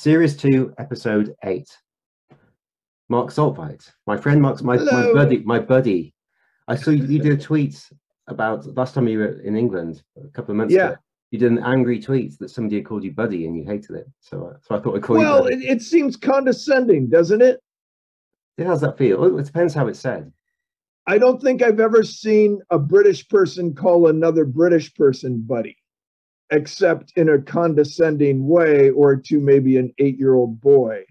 Series 2, Episode 8. Mark Saltveit, my friend, my buddy. I saw you did a tweet about last time you were in England a couple of months ago. You did an angry tweet that somebody had called you buddy and you hated it. So I thought I'd call you buddy. It seems condescending, doesn't it? It has that feel. It depends how it's said. I don't think I've ever seen a British person call another British person buddy, except in a condescending way or to maybe an 8-year-old boy.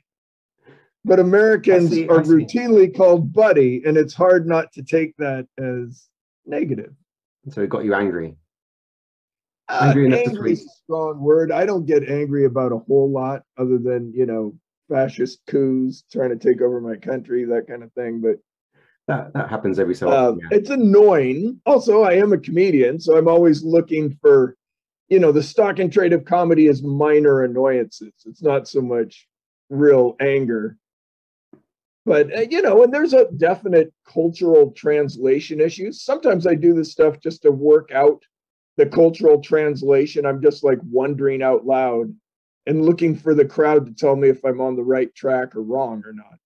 But Americans are routinely called buddy, and it's hard not to take that as negative. So it got you angry. Angry is a strong word. I don't get angry about a whole lot other than, you know, fascist coups trying to take over my country, that kind of thing. But that happens every so often. Yeah. It's annoying. Also, I am a comedian, so I'm always looking for, you know, the stock and trade of comedy is minor annoyances. It's not so much real anger. But, you know, and there's a definite cultural translation issue. Sometimes I do this stuff just to work out the cultural translation. I'm just like wondering out loud and looking for the crowd to tell me if I'm on the right track or wrong or not.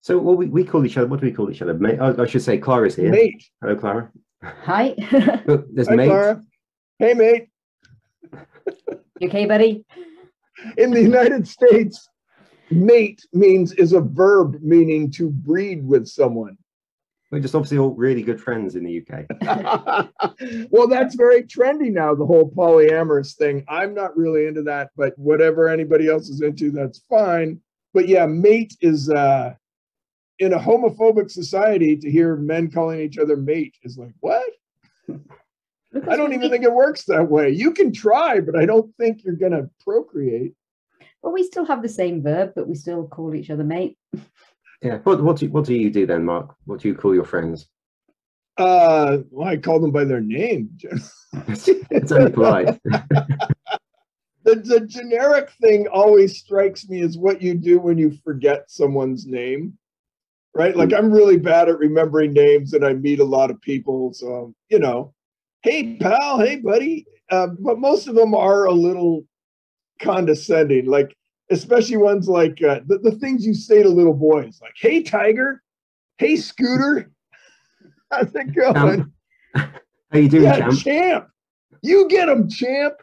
So well, we call each other, what do we call each other? Mate. I should say Clara's here. Mate. Hello, Clara. Hi. Look, there's hi, mate. Clara. Hey, mate. You okay, buddy? In the United States, mate means is a verb meaning to breed with someone. We're just obviously all really good friends in the UK. Well, that's very trendy now, the whole polyamorous thing. I'm not really into that, but whatever anybody else is into, that's fine. But yeah, mate is, in a homophobic society, to hear men calling each other mate is like, what? I don't even think it works that way. You can try, but I don't think you're going to procreate. Well, we still have the same verb, but we still call each other mate. Yeah. What do you do then, Mark? What do you call your friends? Well, I call them by their name. It's only polite. The generic thing always strikes me as what you do when you forget someone's name, right? Like I'm really bad at remembering names, and I meet a lot of people, so you know, hey pal, hey buddy. But most of them are a little condescending, like. Especially ones like the things you say to little boys, like, hey, Tiger, hey, Scooter, how's it going? How you doing, yeah, champ? Champ? You get him, champ.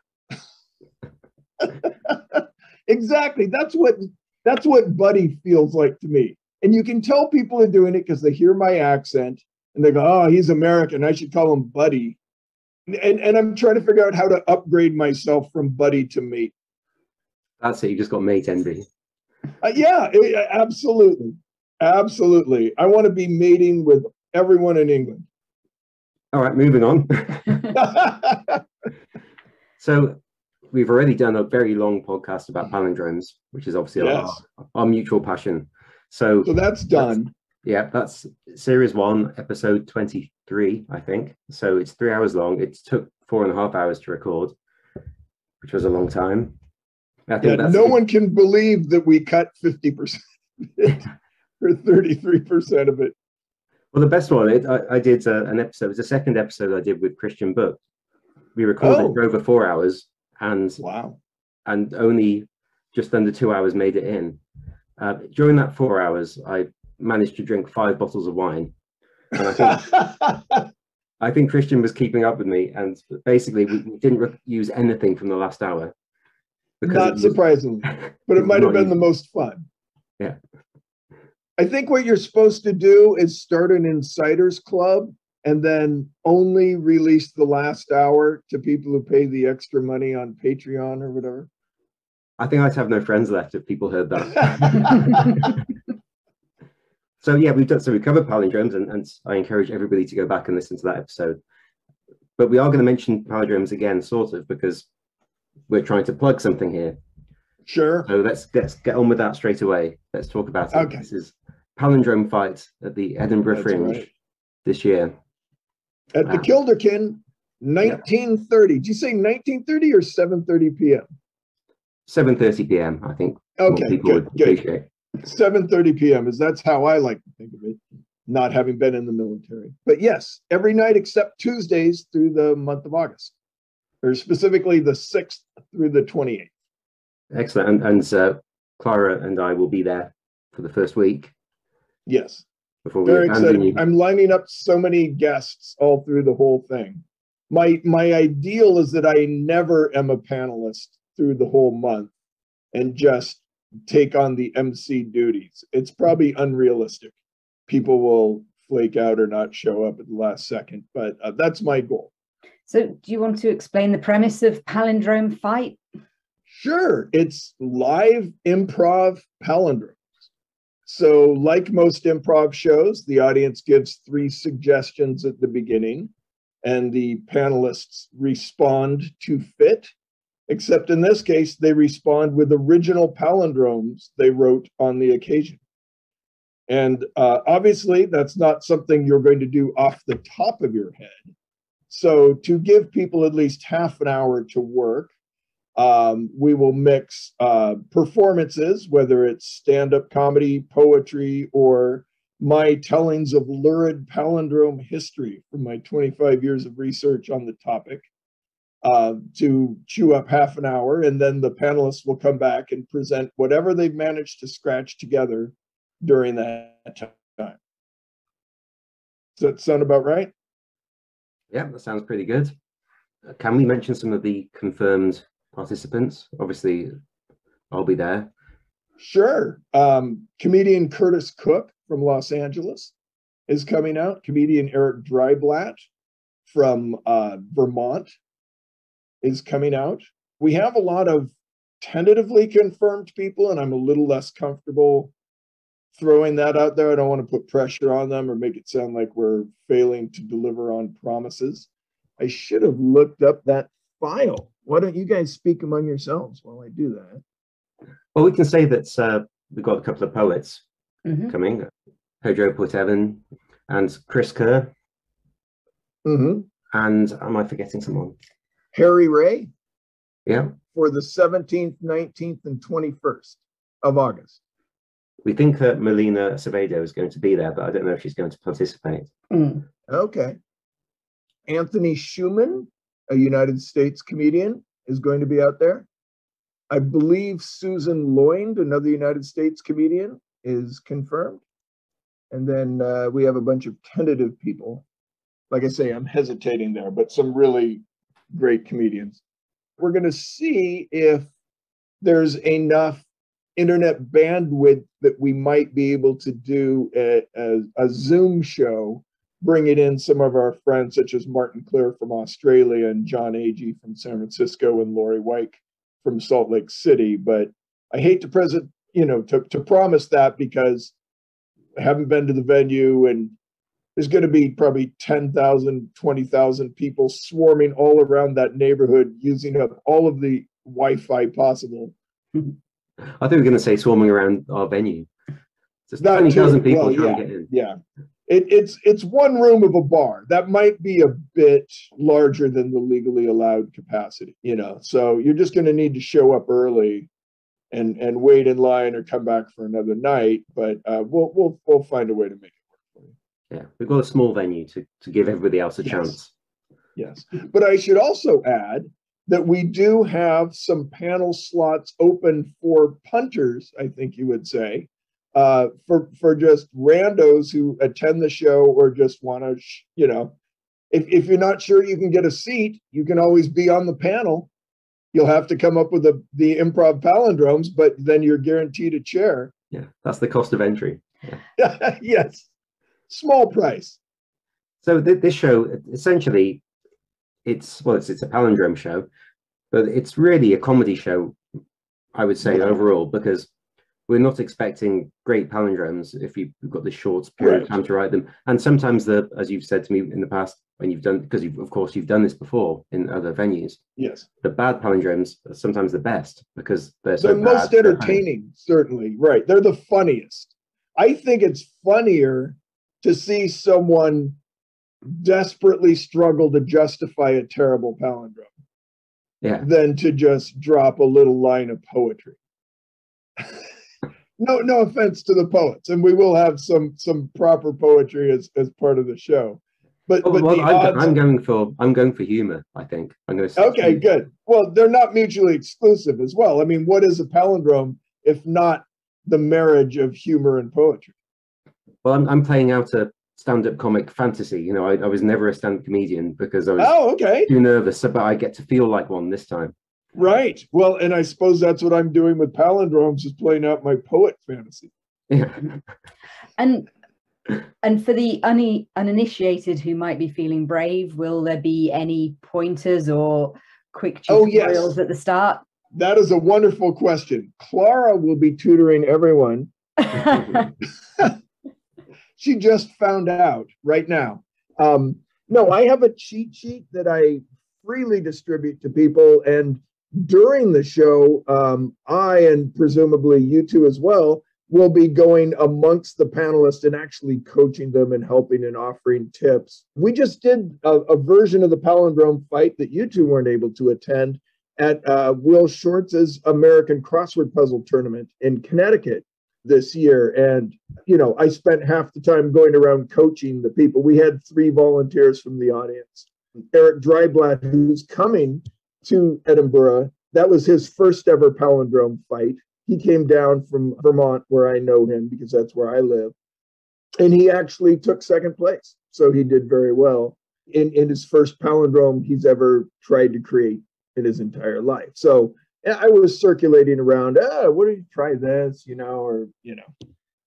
Exactly. That's what buddy feels like to me. And you can tell people are doing it because they hear my accent and they go, oh, he's American. I should call him buddy. And I'm trying to figure out how to upgrade myself from buddy to mate. That's it. You just got mate envy. Yeah, absolutely. Absolutely. I want to be mating with everyone in England. All right, moving on. So we've already done a very long podcast about palindromes, which is obviously our mutual passion. So that's done. That's series 1, episode 23, I think. So it's 3 hours long. It took 4.5 hours to record, which was a long time. Yeah, no one can believe that we cut 50% of it, or 33% of it. Well, the best one, I did an episode, it was the second episode I did with Christian Book. We recorded it for over 4 hours and only just under 2 hours made it in. During that 4 hours, I managed to drink 5 bottles of wine. And I think Christian was keeping up with me, and basically we didn't use anything from the last hour. Not surprisingly, but it might have been the most fun. Yeah. I think what you're supposed to do is start an insiders club and then only release the last hour to people who pay the extra money on Patreon or whatever. I think I'd have no friends left if people heard that. So yeah, we covered palindromes, and I encourage everybody to go back and listen to that episode. But we are going to mention palindromes again, sort of, because we're trying to plug something here. Sure. So let's get on with that straight away. Let's talk about it. Okay. This is Palindrome Fight at the Edinburgh Fringe this year. At the Kilderkin, 1930. Did you say 19:30 or 7:30 p.m.? 7:30 p.m., I think. Okay, good. 7:30 p.m. is that's how I like to think of it, not having been in the military. But yes, every night except Tuesdays through the month of August. Or specifically the 6th through the 28th. Excellent. And Clara and I will be there for the first week. Yes. Very excited. I'm lining up so many guests all through the whole thing. My ideal is that I never am a panelist through the whole month and just take on the MC duties. It's probably unrealistic. People will flake out or not show up at the last second, but that's my goal. So do you want to explain the premise of Palindrome Fight? Sure. It's live improv palindromes. So like most improv shows, the audience gives three suggestions at the beginning and the panelists respond to fit, except in this case, they respond with original palindromes they wrote on the occasion. And obviously that's not something you're going to do off the top of your head. So to give people at least half an hour to work, we will mix performances, whether it's stand-up comedy, poetry, or my tellings of lurid palindrome history from my 25 years of research on the topic, to chew up half an hour. And then the panelists will come back and present whatever they've managed to scratch together during that time. Does that sound about right? Yeah, that sounds pretty good. Can we mention some of the confirmed participants? Obviously, I'll be there. Sure. Comedian Curtis Cook from Los Angeles is coming out. Comedian Eric Dreiblatt from Vermont is coming out. We have a lot of tentatively confirmed people, and I'm a little less comfortable throwing that out there. I don't want to put pressure on them or make it sound like we're failing to deliver on promises. I should have looked up that file. Why don't you guys speak among yourselves while I do that? Well, we can say that we've got a couple of poets coming. Pedro Poitevin and Chris Kerr. And am I forgetting someone? Harry Ray. Yeah. For the 17th, 19th, and 21st of August. We think that Melina Acevedo is going to be there, but I don't know if she's going to participate. Okay. Anthony Schumann, a United States comedian, is going to be out there. I believe Susan Lloyd, another United States comedian, is confirmed. And then we have a bunch of tentative people. Like I say, I'm hesitating there, but some really great comedians. We're going to see if there's enough internet bandwidth that we might be able to do a Zoom show, bringing in some of our friends, such as Martin Clear from Australia and John Agee from San Francisco and Lori Weick from Salt Lake City. But I hate to to promise that, because I haven't been to the venue, and there's going to be probably 10,000, 20,000 people swarming all around that neighborhood, using up all of the Wi-Fi possible. I think we're going to say swarming around our venue. Just 20,000 people trying to get in. Yeah. It's one room of a bar. That might be a bit larger than the legally allowed capacity, So you're just going to need to show up early and wait in line or come back for another night. But we'll find a way to make it work for you. Yeah, we've got a small venue to give everybody else a chance. Yes, but I should also add that we do have some panel slots open for punters, I think you would say. For just randos who attend the show or just want to, if you're not sure you can get a seat, you can always be on the panel. You'll have to come up with the improv palindromes, but then you're guaranteed a chair. Yeah, that's the cost of entry. Yeah. Yes, small price. So this show, essentially, it's a palindrome show, but it's really a comedy show, I would say, overall, because we're not expecting great palindromes if you've got this short period of time to write them. And sometimes, as you've said to me in the past, when you've done, because of course you've done this before in other venues. Yes. The bad palindromes are sometimes the best, because they're so bad. They're most entertaining, certainly. Right. They're the funniest. I think it's funnier to see someone desperately struggle to justify a terrible palindrome than to just drop a little line of poetry. No offense to the poets, and we will have some proper poetry as part of the show. I'm going for humor, I think. Okay, good. Well, they're not mutually exclusive as well. I mean, what is a palindrome if not the marriage of humor and poetry? Well, I'm playing out a stand-up comic fantasy. You know, I was never a stand-up comedian because I was too nervous, but I get to feel like one this time. Right. Well, and I suppose that's what I'm doing with palindromes, is playing out my poet fantasy. Yeah. And for the uninitiated who might be feeling brave, will there be any pointers or quick tutorials at the start? That is a wonderful question. Clara will be tutoring everyone. She just found out right now. No, I have a cheat sheet that I freely distribute to people. And during the show, I, and presumably you two as well, will be going amongst the panelists and actually coaching them and helping and offering tips. We just did a version of the palindrome fight that you two weren't able to attend at Will Shortz's American Crossword Puzzle Tournament in Connecticut this year. And, you know, I spent half the time going around coaching the people. We had 3 volunteers from the audience. Eric Dreiblatt, who's coming to Edinburgh, that was his first ever palindrome fight. He came down from Vermont, where I know him because that's where I live. And he actually took 2nd place. So he did very well in his first palindrome he's ever tried to create in his entire life. So I was circulating around, what do you try this, you know, or, you know,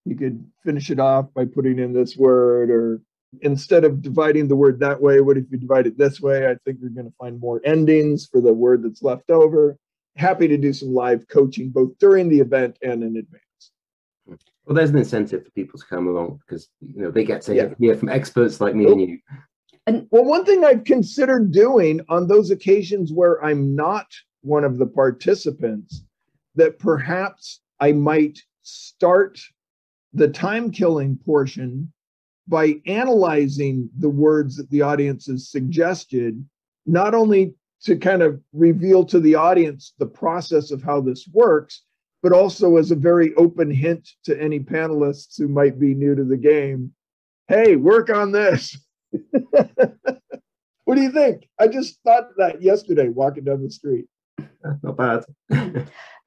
you could finish it off by putting in this word, or instead of dividing the word that way, what if you divide it this way? I think you're going to find more endings for the word that's left over. Happy to do some live coaching, both during the event and in advance. Well, there's an incentive for people to come along because, you know, they get to hear from experts like me and you. And well, one thing I've considered doing on those occasions where I'm not one of the participants, that perhaps I might start the time killing portion by analyzing the words that the audience has suggested, not only to kind of reveal to the audience the process of how this works, but also as a very open hint to any panelists who might be new to the game. Hey, work on this. What do you think? I just thought that yesterday, walking down the street. Not bad.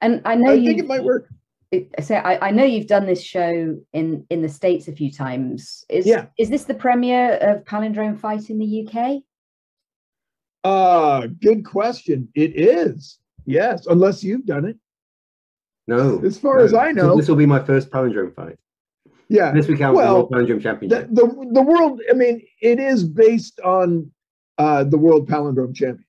And I know I think it might work. I know you've done this show in the States a few times. Is this the premiere of Palindrome Fight in the UK? Good question. It is. Yes, unless you've done it. No. As far as I know. So this will be my first palindrome fight. Yeah. This week out the World Palindrome Championship. The world, I mean, it is based on the World Palindrome Championship,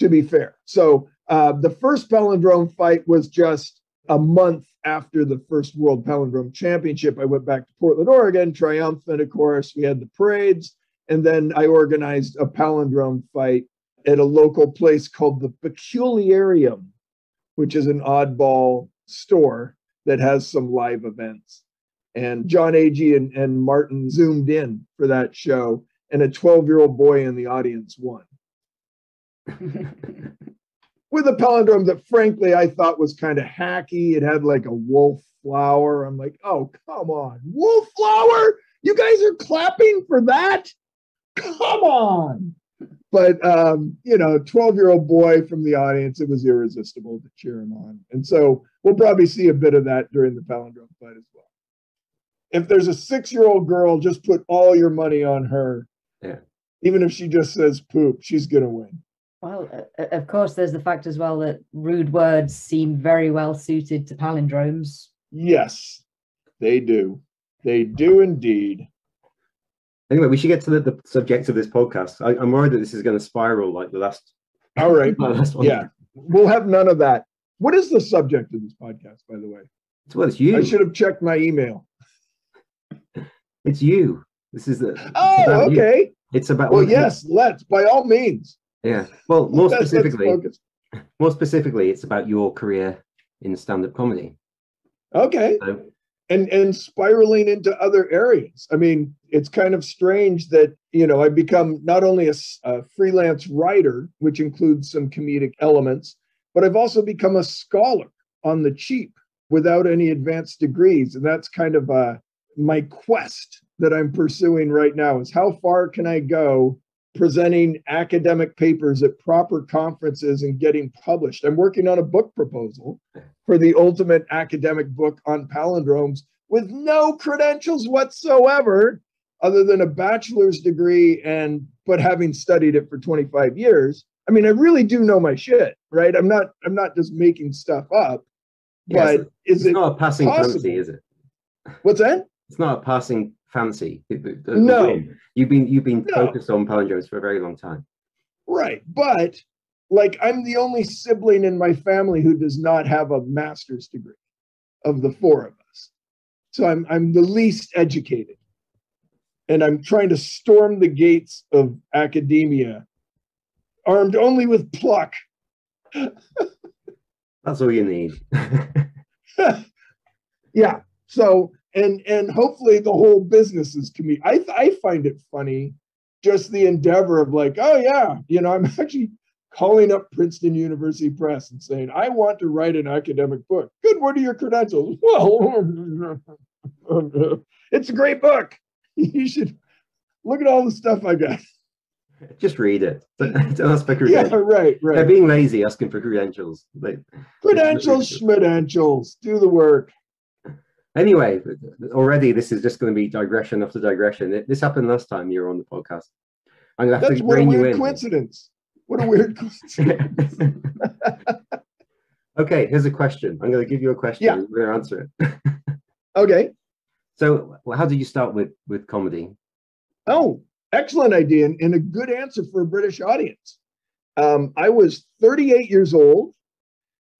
to be fair. So the first palindrome fight was just a month after the first World Palindrome Championship. I went back to Portland, Oregon, triumphant, of course. We had the parades. And then I organized a palindrome fight at a local place called the Peculiarium, which is an oddball store that has some live events. And John Agee and Martin zoomed in for that show, and a 12-year-old boy in the audience won. With a palindrome that, frankly, I thought was kind of hacky. It had like a wallflower. I'm like, oh, come on. Wallflower? You guys are clapping for that? Come on. But, you know, 12-year-old boy from the audience, it was irresistible to cheer him on. And so we'll probably see a bit of that during the palindrome fight as well. If there's a 6-year-old girl, just put all your money on her. Yeah. Even if she just says poop, she's going to win. Well, of course, there's the fact as well that rude words seem very well suited to palindromes. Yes, they do. They do indeed. Anyway, we should get to the subject of this podcast. I'm worried that this is going to spiral like the last. All right. Last one. Yeah. We'll have none of that. What is the subject of this podcast, by the way? Well, it's you. I should have checked my email. It's you. This is the. Oh, okay. You. It's about. Well, yes, let's, by all means. Yeah. Well, more specifically, it's about your career in stand-up comedy. Okay. And spiraling into other areas. I mean, it's kind of strange that, you know, I've become not only a freelance writer, which includes some comedic elements, but I've also become a scholar on the cheap without any advanced degrees. And that's kind of my quest that I'm pursuing right now is how far can I go presenting academic papers at proper conferences and getting published. I'm working on a book proposal for the ultimate academic book on palindromes with no credentials whatsoever, other than a bachelor's degree but having studied it for 25 years. I mean, I really do know my shit, right? I'm not just making stuff up. Yeah, but it's not a passing fancy, is it? What's that? It's not a passing fancy. No. You've been focused on palindromes for a very long time. Right. But like, I'm the only sibling in my family who does not have a master's degree of the four of us. So I'm the least educated. And I'm trying to storm the gates of academia, armed only with pluck. That's all you need. Yeah. So, and hopefully the whole business is comedic. I find it funny, just the endeavor of like, oh yeah, you know, I'm actually calling up Princeton University Press and saying, I want to write an academic book. Good, what are your credentials? Well, it's a great book. You should look at all the stuff I got. Just read it. Don't ask for credentials. Yeah, right. They're being lazy asking for credentials. Schmidentials, do the work. Anyway, already this is just going to be digression after digression. This happened last time you were on the podcast. I'm going to have to rein you in. What a weird coincidence. Okay, here's a question. I'm going to give you a question. Yeah. We're going to answer it. Okay. So how did you start with comedy? Oh, excellent idea, and a good answer for a British audience. I was 38 years old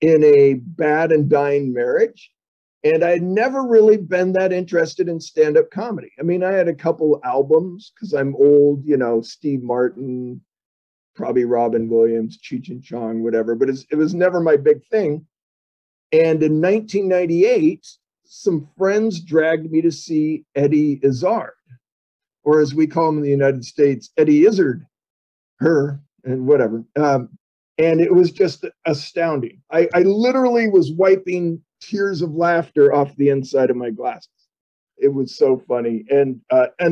in a bad and dying marriage, and I had never really been that interested in stand-up comedy. I mean, I had a couple albums because I'm old, you know, Steve Martin, probably Robin Williams, Cheech and Chong, whatever, but it was never my big thing. And in 1998, some friends dragged me to see Eddie Izzard, or as we call him in the United States, Eddie Izzard, her, and whatever. And it was just astounding. I literally was wiping tears of laughter off the inside of my glasses. It was so funny. And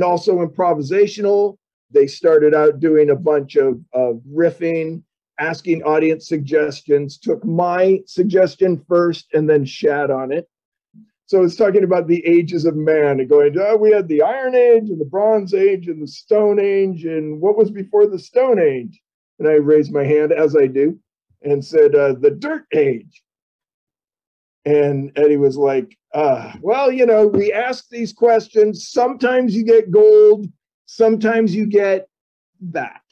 also improvisational. They started out doing a bunch of riffing, asking audience suggestions, took my suggestion first and then shat on it. So it's talking about the ages of man and going, oh, we had the Iron Age and the Bronze Age and the Stone Age and what was before the Stone Age? And I raised my hand, as I do, and said, the Dirt Age. And Eddie was like, well, you know, we ask these questions. Sometimes you get gold. Sometimes you get that.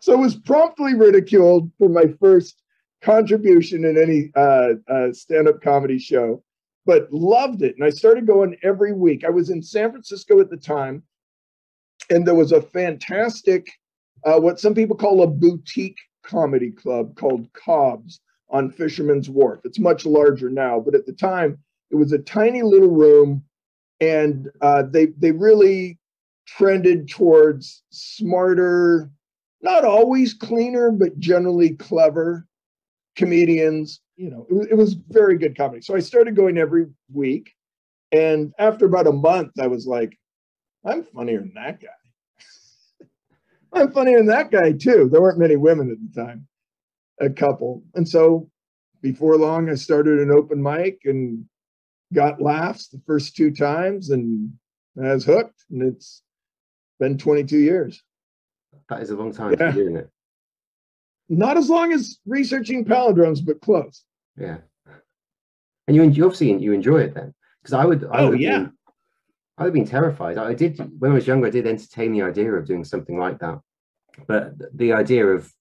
So it was promptly ridiculed for my first contribution in any stand-up comedy show, but loved it. And I started going every week. I was in San Francisco at the time, and there was a fantastic, what some people call a boutique comedy club called Cobb's on Fisherman's Wharf. It's much larger now, but at the time, it was a tiny little room, and they really trended towards smarter, not always cleaner, but generally clever comedians. You know, it was very good comedy. So I started going every week. And after about a month, I was like, I'm funnier than that guy. I'm funnier than that guy too. There weren't many women at the time, a couple. And so before long, I started an open mic and got laughs the first two times, and I was hooked. And it's been 22 years. That is a long time, yeah, to do it. Not as long as researching palindromes, but close. Yeah, and you enjoy it then, because I would have been terrified. I did when I was younger. I did entertain the idea of doing something like that, but the idea of,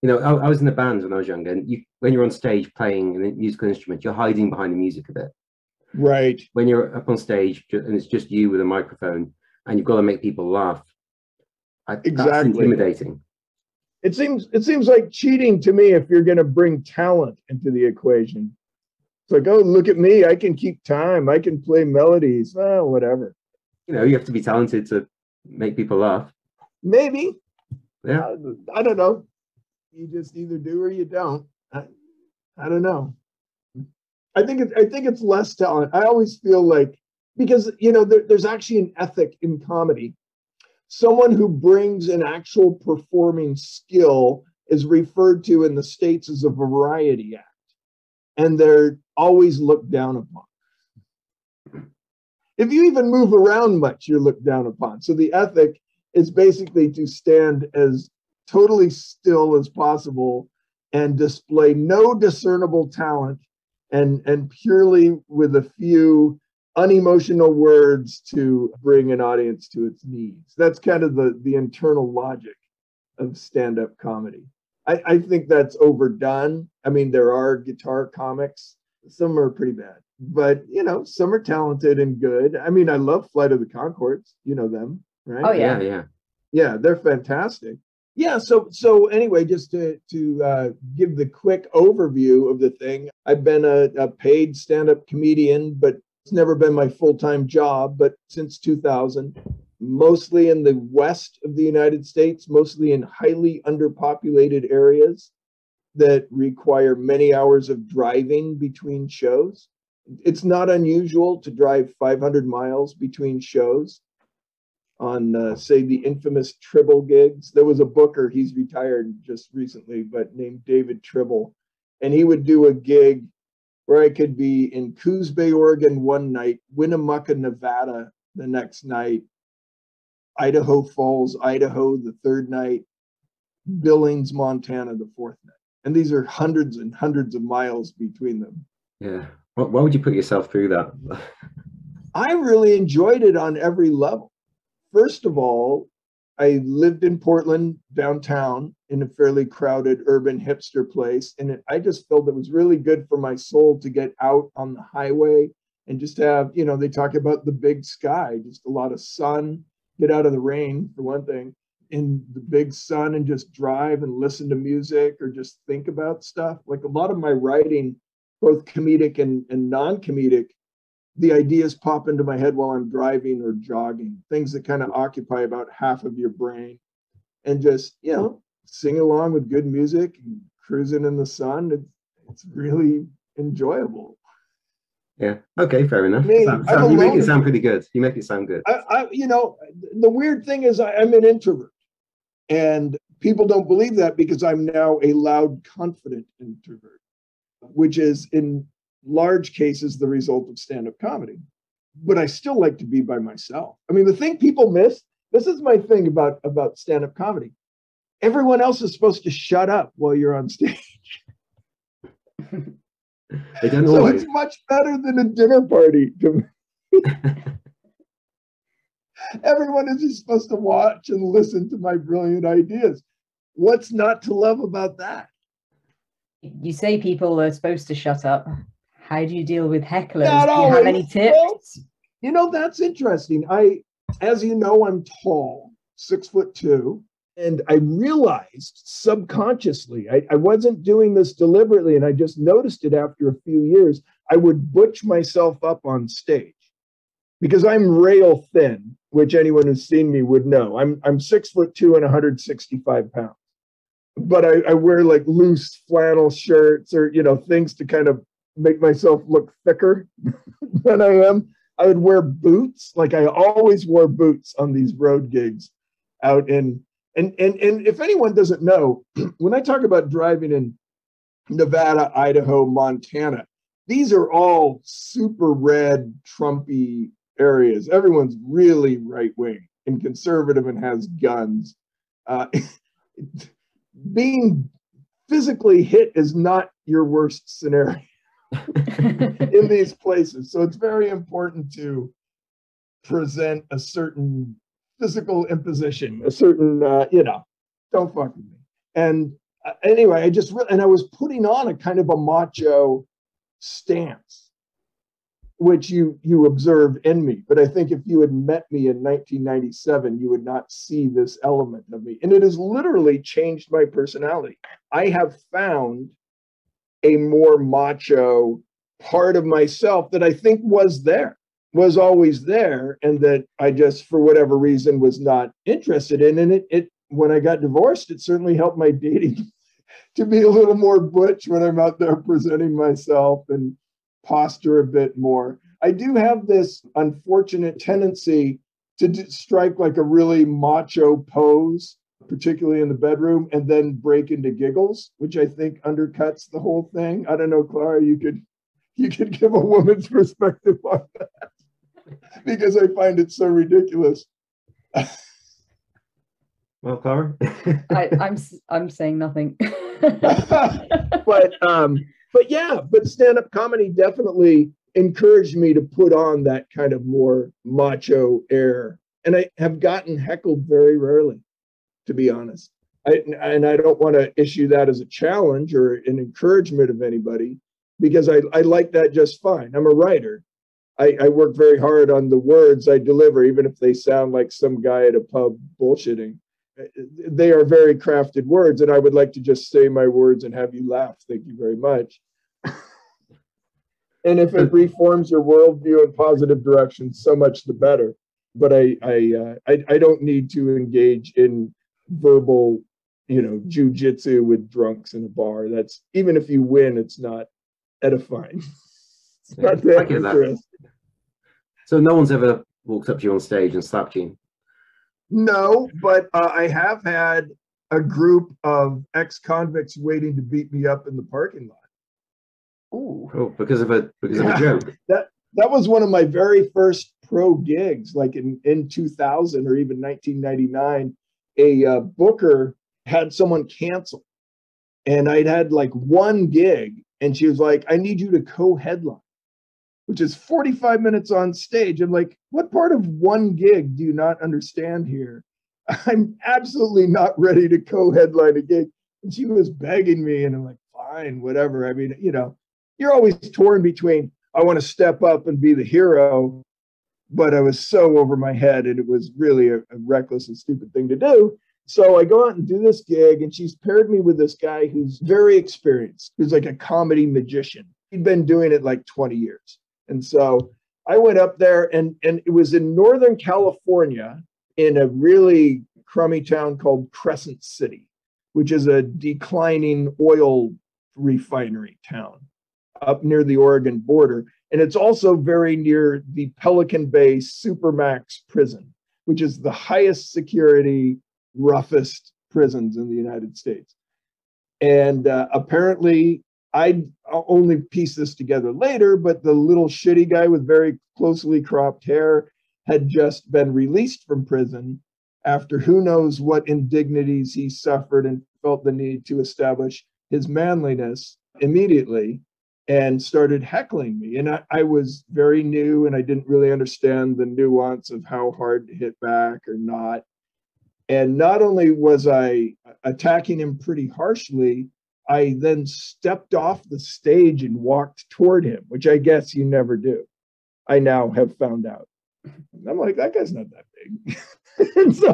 you know, I was in a band when I was younger, and when you're on stage playing a musical instrument, you're hiding behind the music a bit. Right. When you're up on stage and it's just you with a microphone, and you've got to make people laugh. Exactly. That's intimidating. It seems like cheating to me if you're going to bring talent into the equation. It's like, oh, look at me. I can keep time. I can play melodies. Oh, whatever. You know, you have to be talented to make people laugh. Maybe. Yeah. I don't know. You just either do or you don't. I don't know. I think it's less talent. I always feel like because, you know, there's actually an ethic in comedy. Someone who brings an actual performing skill is referred to in the States as a variety act, and they're always looked down upon. If you even move around much, you're looked down upon. So the ethic is basically to stand as totally still as possible and display no discernible talent, and purely with a few unemotional words to bring an audience to its knees. That's kind of the internal logic of stand-up comedy. I think that's overdone. I mean, there are guitar comics. Some are pretty bad, but, you know, some are talented and good. I mean, I love Flight of the Conchords. You know them, right? Oh, yeah. Yeah, they're fantastic. Yeah, so anyway, just to give the quick overview of the thing, I've been a paid stand-up comedian, but it's never been my full-time job. But since 2000, mostly in the west of the United States, mostly in highly underpopulated areas that require many hours of driving between shows. It's not unusual to drive 500 miles between shows on, say, the infamous Tribble gigs. There was a booker, he's retired just recently, but named David Tribble. And he would do a gig where I could be in Coos Bay, Oregon one night, Winnemucca, Nevada the next night, Idaho Falls, Idaho the third night, Billings, Montana the fourth night. And these are hundreds and hundreds of miles between them. Yeah. Why would you put yourself through that? I really enjoyed it on every level. First of all, I lived in Portland downtown in a fairly crowded urban hipster place. And I just felt it was really good for my soul to get out on the highway and just have, you know, they talk about the big sky, just a lot of sun, get out of the rain for one thing, in the big sun, and just drive and listen to music or just think about stuff. Like a lot of my writing, both comedic and non-comedic, the ideas pop into my head while I'm driving or jogging, things that kind of occupy about half of your brain, and just, you know, sing along with good music and cruising in the sun. It's really enjoyable. Yeah. Okay. Fair enough. I mean, you make it sound pretty good. You make it sound good. I you know, the weird thing is I'm an introvert, and people don't believe that because I'm now a loud, confident introvert, which is in large cases the result of stand-up comedy. But I still like to be by myself. I mean, the thing people miss, this is my thing about stand-up comedy. Everyone else is supposed to shut up while you're on stage. They don't know. So it's much better than a dinner party to me. Everyone is just supposed to watch and listen to my brilliant ideas. What's not to love about that? You say people are supposed to shut up. How do you deal with hecklers? Not always. Do you have any tips? Well, you know, that's interesting. As you know, I'm tall, 6'2", and I realized subconsciously, I wasn't doing this deliberately, and I just noticed it after a few years, I would butch myself up on stage because I'm rail thin, which anyone who's seen me would know. I'm 6'2" and 165 pounds, but I wear like loose flannel shirts or, you know, things to kind of make myself look thicker than I am. I would wear boots. Like I always wore boots on these road gigs out in, and if anyone doesn't know, when I talk about driving in Nevada, Idaho, Montana, these are all super red, Trumpy areas. Everyone's really right-wing and conservative and has guns. Being physically hit is not your worst scenario in these places. So it's very important to present a certain physical imposition, a certain, you know, don't fuck with me. And anyway, I was putting on a kind of a macho stance, which you observe in me. But I think if you had met me in 1997, you would not see this element of me. And it has literally changed my personality. I have found a more macho part of myself that I think was always there, and that I just, for whatever reason, was not interested in. And it when I got divorced, it certainly helped my dating to be a little more butch when I'm out there presenting myself and posture a bit more. I do have this unfortunate tendency to strike like a really macho pose, particularly in the bedroom, and then break into giggles, which I think undercuts the whole thing. I don't know, Clara, you could give a woman's perspective on that because I find it so ridiculous. Well, Clara? I'm saying nothing. But stand-up comedy definitely encouraged me to put on that kind of more macho air. And I have gotten heckled very rarely, to be honest. I don't want to issue that as a challenge or an encouragement of anybody, because I like that just fine. I'm a writer. I work very hard on the words I deliver, even if they sound like some guy at a pub bullshitting. They are very crafted words, and I would like to just say my words and have you laugh. Thank you very much. And if it reforms your worldview in positive direction, so much the better. But I don't need to engage in verbal, jujitsu with drunks in a bar. That's, even if you win, it's not edifying. It's not that interesting. So no one's ever walked up to you on stage and slapped you? No, but I have had a group of ex-convicts waiting to beat me up in the parking lot. Ooh. Oh, because of a joke. That was one of my very first pro gigs, like in 2000 or even 1999. A booker had someone cancel, and I'd had like one gig, and she was like, "I need you to co-headline," which is 45 minutes on stage. I'm like, what part of one gig do you not understand here? I'm absolutely not ready to co-headline a gig. And she was begging me, and I'm like, fine, whatever. I mean, you're always torn between, I want to step up and be the hero, but I was so over my head, and it was really a reckless and stupid thing to do. So I go out and do this gig, and she's paired me with this guy who's very experienced, who's like a comedy magician. He'd been doing it like 20 years. And so I went up there, and it was in Northern California in a really crummy town called Crescent City, which is a declining oil refinery town up near the Oregon border. And it's also very near the Pelican Bay Supermax prison, which is the highest security, roughest prisons in the United States. And apparently, I'll only piece this together later, but the little shitty guy with very closely cropped hair had just been released from prison after who knows what indignities he suffered, and felt the need to establish his manliness immediately, and started heckling me. And I was very new, and I didn't really understand the nuance of how hard to hit back or not. And not only was I attacking him pretty harshly, I then stepped off the stage and walked toward him, which I guess you never do. I now have found out. And I'm like, that guy's not that big. And so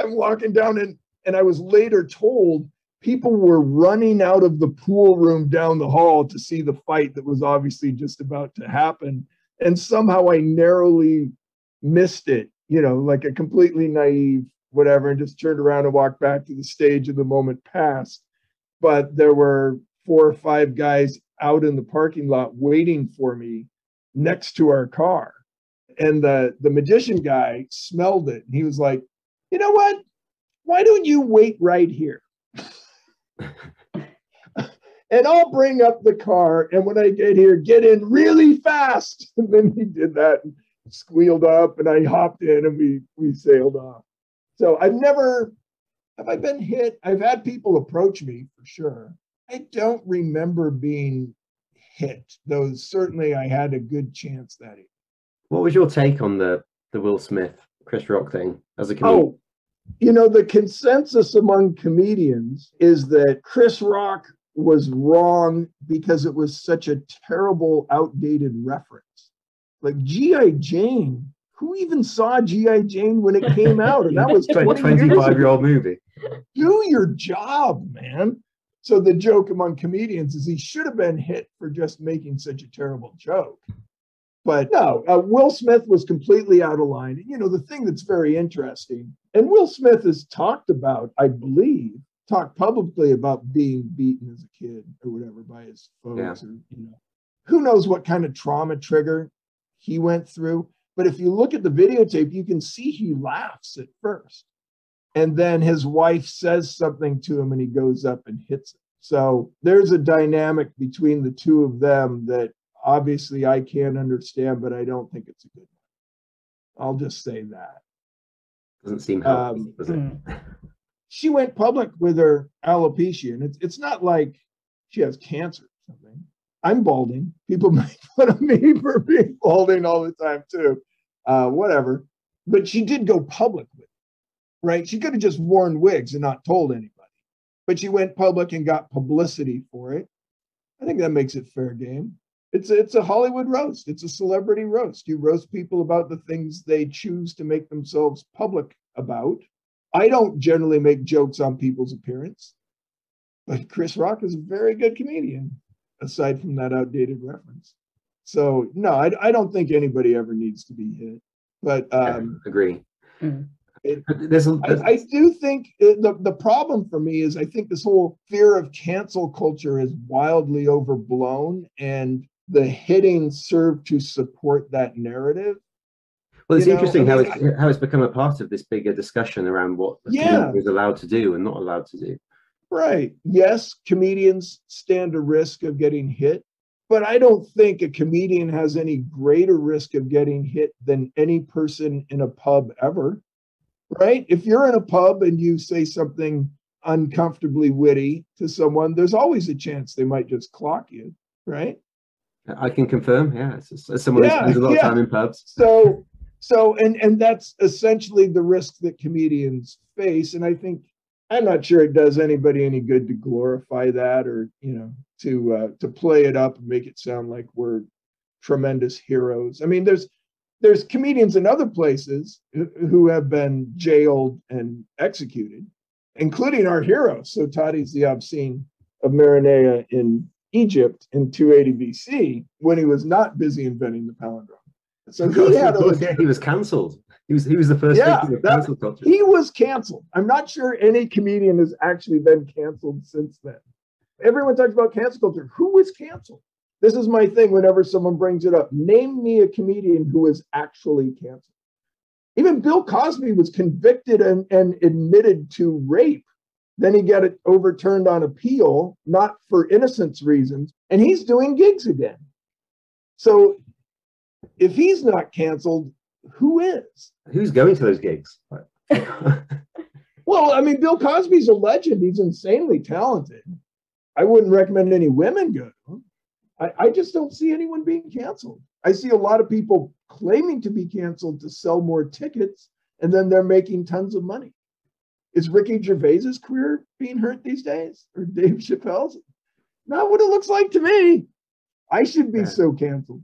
I'm walking down, and I was later told people were running out of the pool room down the hall to see the fight that was obviously just about to happen. And somehow I narrowly missed it, like a completely naive whatever, and just turned around and walked back to the stage, and the moment passed. But there were 4 or 5 guys out in the parking lot waiting for me next to our car. And the magician guy smelled it. And he was like, you know what? Why don't you wait right here? And I'll bring up the car. And when I get here, get in really fast. And then he did that and squealed up. And I hopped in, and we sailed off. So I've never... Have I been hit? I've had people approach me, for sure. I don't remember being hit, though certainly I had a good chance that evening. What was your take on the Will Smith, Chris Rock thing as a comedian? Oh, the consensus among comedians is that Chris Rock was wrong because it was such a terrible, outdated reference. Like G.I. Jane. Who even saw G.I. Jane when it came out? And that was a 25-year-old movie. Do your job, man. So the joke among comedians is he should have been hit for just making such a terrible joke. But no, Will Smith was completely out of line. The thing that's very interesting, and Will Smith has talked about, I believe, talked publicly about being beaten as a kid or whatever by his folks. Yeah. Or, who knows what kind of trauma trigger he went through. But if you look at the videotape, you can see he laughs at first. And then his wife says something to him and he goes up and hits it. So there's a dynamic between the two of them that obviously I can't understand, but I don't think it's a good one. I'll just say that. Doesn't seem healthy, does it? She went public with her alopecia, and it's not like she has cancer or something. I'm balding. People make fun of me for being balding all the time too. Whatever. But she did go public with it, right? She could have just worn wigs and not told anybody. But she went public and got publicity for it. I think that makes it fair game. It's a Hollywood roast. It's a celebrity roast. You roast people about the things they choose to make themselves public about. I don't generally make jokes on people's appearance, but Chris Rock is a very good comedian, aside from that outdated reference. So no, I don't think anybody ever needs to be hit. But I agree. I do think the problem for me is I think this whole fear of cancel culture is wildly overblown, and the hitting served to support that narrative. Well, it's interesting how it's become a part of this bigger discussion around what is allowed to do and not allowed to do. Right. Yes, comedians stand a risk of getting hit, but I don't think a comedian has any greater risk of getting hit than any person in a pub ever. Right? If you're in a pub and you say something uncomfortably witty to someone, there's always a chance they might just clock you. Right? I can confirm. Yeah. As someone who spends a lot of time in pubs. So, and that's essentially the risk that comedians face. And I think, I'm not sure it does anybody any good to glorify that or, to play it up and make it sound like we're tremendous heroes. I mean, there's comedians in other places who have been jailed and executed, including our hero, Sotadi's the Obscene of Maranea in Egypt in 280 BC, when he was not busy inventing the palindrome. So he was cancelled. He was the first victim of cancel culture. He was cancelled. I'm not sure any comedian has actually been cancelled since then. Everyone talks about cancel culture. Who was cancelled? This is my thing whenever someone brings it up. Name me a comedian who was actually cancelled. Even Bill Cosby was convicted and admitted to rape. Then he got it overturned on appeal, not for innocence reasons, and he's doing gigs again. So if he's not canceled, who is? Who's going to those gigs? Well, I mean, Bill Cosby's a legend. He's insanely talented. I wouldn't recommend any women go to him. I just don't see anyone being canceled. I see a lot of people claiming to be canceled to sell more tickets, and then they're making tons of money. Is Ricky Gervais's career being hurt these days? Or Dave Chappelle's? Not what it looks like to me. I should be so canceled.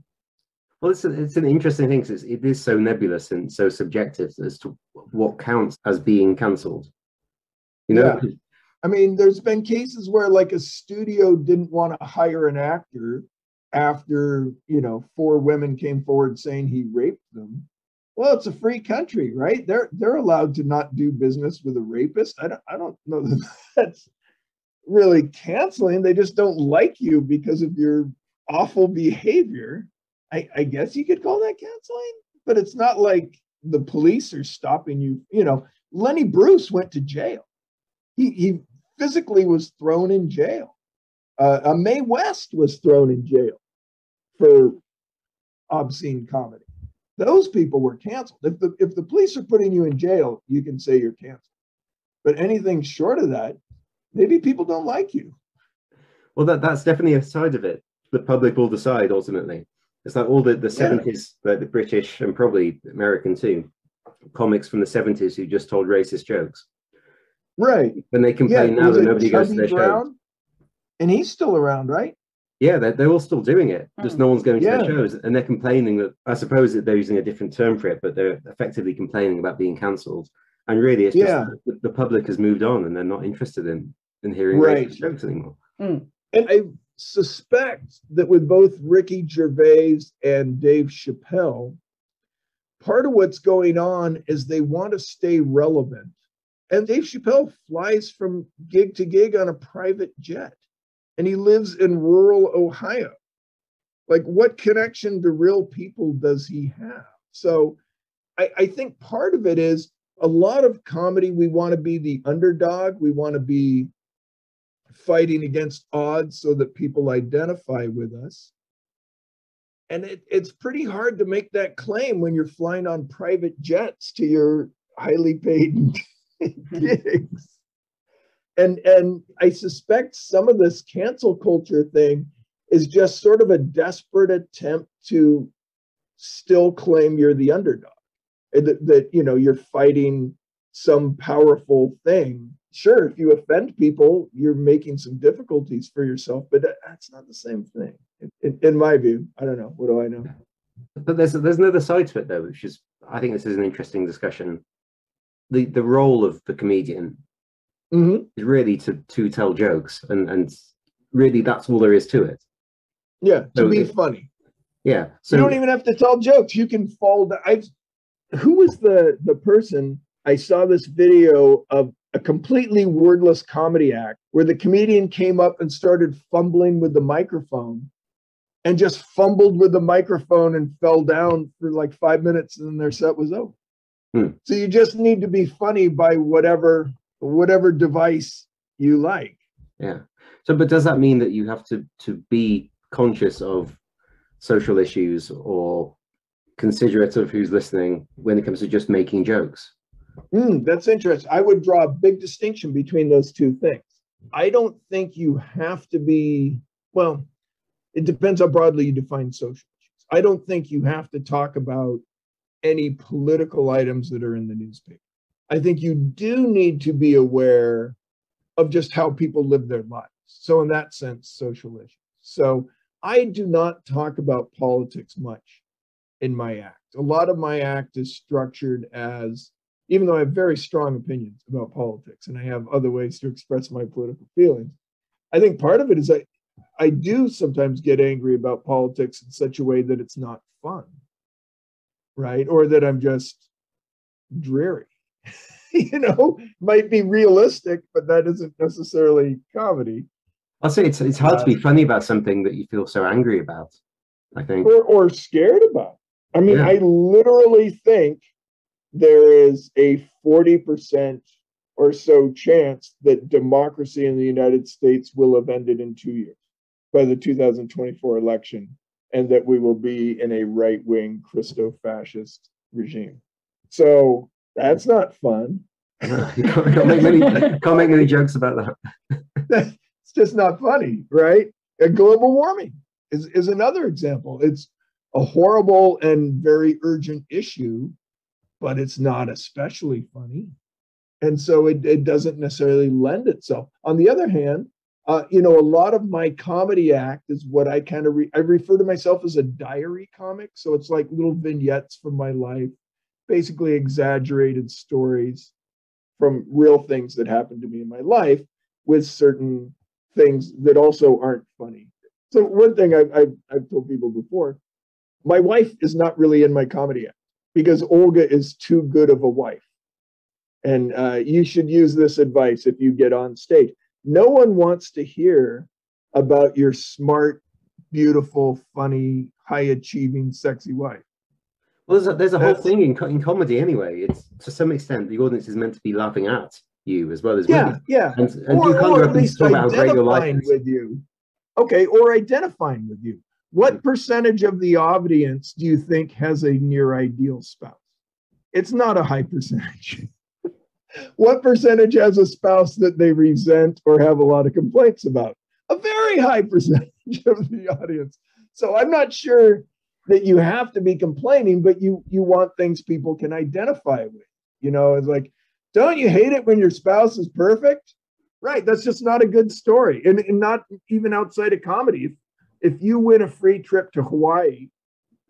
Well, it's an interesting thing because it is so nebulous and so subjective as to what counts as being cancelled. Yeah. I mean, there's been cases where like a studio didn't want to hire an actor after, 4 women came forward saying he raped them. Well, it's a free country, right? They're allowed to not do business with a rapist. I don't know that that's really cancelling. They just don't like you because of your awful behavior. I guess you could call that canceling, but it's not like the police are stopping you. Lenny Bruce went to jail. He physically was thrown in jail. Mae West was thrown in jail for obscene comedy. Those people were canceled. If the police are putting you in jail, you can say you're canceled. But anything short of that, maybe people don't like you. Well, that's definitely a side of it. The public will decide ultimately. It's like all the 70s, like the British and probably American too, comics from the 70s who just told racist jokes. Right. When they complain now that nobody goes to their shows. And he's still around, right? Yeah, they're all still doing it. Just no one's going to their shows. And they're complaining that, I suppose that they're using a different term for it, but they're effectively complaining about being cancelled. And really, it's just the public has moved on and they're not interested in hearing racist jokes anymore. And I suspect that with both Ricky Gervais and Dave Chappelle, part of what's going on is they want to stay relevant. And Dave Chappelle flies from gig to gig on a private jet, and he lives in rural Ohio. Like, what connection to real people does he have? So I think part of it is a lot of comedy, we want to be the underdog. We want to be fighting against odds so that people identify with us. And it's pretty hard to make that claim when you're flying on private jets to your highly paid gigs. And I suspect some of this cancel culture thing is just sort of a desperate attempt to still claim you're the underdog, that you know, you're fighting some powerful thing. Sure, if you offend people, you're making some difficulties for yourself, but that's not the same thing, in my view. I don't know. What do I know? But there's another side to it, though, which is, I think this is an interesting discussion. The role of the comedian is really to tell jokes, and really that's all there is to it. Yeah, to so be funny. Yeah. So you don't even have to tell jokes. You can fall down. Who was the person? I saw this video of a completely wordless comedy act where the comedian came up and started fumbling with the microphone and just fumbled with the microphone and fell down for like 5 minutes, and then their set was over. So you just need to be funny by whatever device you like. Yeah. So, but does that mean that you have to be conscious of social issues or considerate of who's listening when it comes to just making jokes? That's interesting. I would draw a big distinction between those two things. I don't think you have to be, well, it depends how broadly you define social issues. I don't think you have to talk about any political items that are in the newspaper. I think you do need to be aware of just how people live their lives. So in that sense, social issues. So I do not talk about politics much in my act. A lot of my act is structured as, even though I have very strong opinions about politics and I have other ways to express my political feelings, I think part of it is I do sometimes get angry about politics in such a way that it's not fun, right? Or that I'm just dreary, you know, might be realistic, but that isn't necessarily comedy. I'll say it's hard to be funny about something that you feel so angry about, I think. Or scared about. I mean, yeah. I literally think there is a 40% or so chance that democracy in the United States will have ended in 2 years by the 2024 election, and that we will be in a right-wing Christo-fascist regime. So that's not fun. Can't make many jokes about that. It's just not funny, right? And global warming is another example. It's a horrible and very urgent issue, but it's not especially funny. And so it doesn't necessarily lend itself. On the other hand, you know, a lot of my comedy act is what I kind of, I refer to myself as a diary comic. So it's like little vignettes from my life, basically exaggerated stories from real things that happened to me in my life with certain things that also aren't funny. So one thing I've told people before, my wife is not really in my comedy act, because Olga is too good of a wife. And you should use this advice if you get on stage. No one wants to hear about your smart, beautiful, funny, high-achieving, sexy wife. Well, there's a whole thing in comedy anyway. It's, to some extent, the audience is meant to be laughing at you as well as women. Yeah. And you can't go up and talk about how great your life is. With you. Okay, or identifying with you. What percentage of the audience do you think has a near ideal spouse? It's not a high percentage. What percentage has a spouse that they resent or have a lot of complaints about? A very high percentage of the audience. So I'm not sure that you have to be complaining, but you want things people can identify with. You know, it's like, don't you hate it when your spouse is perfect? Right, that's just not a good story. And not even outside of comedy. If you win a free trip to Hawaii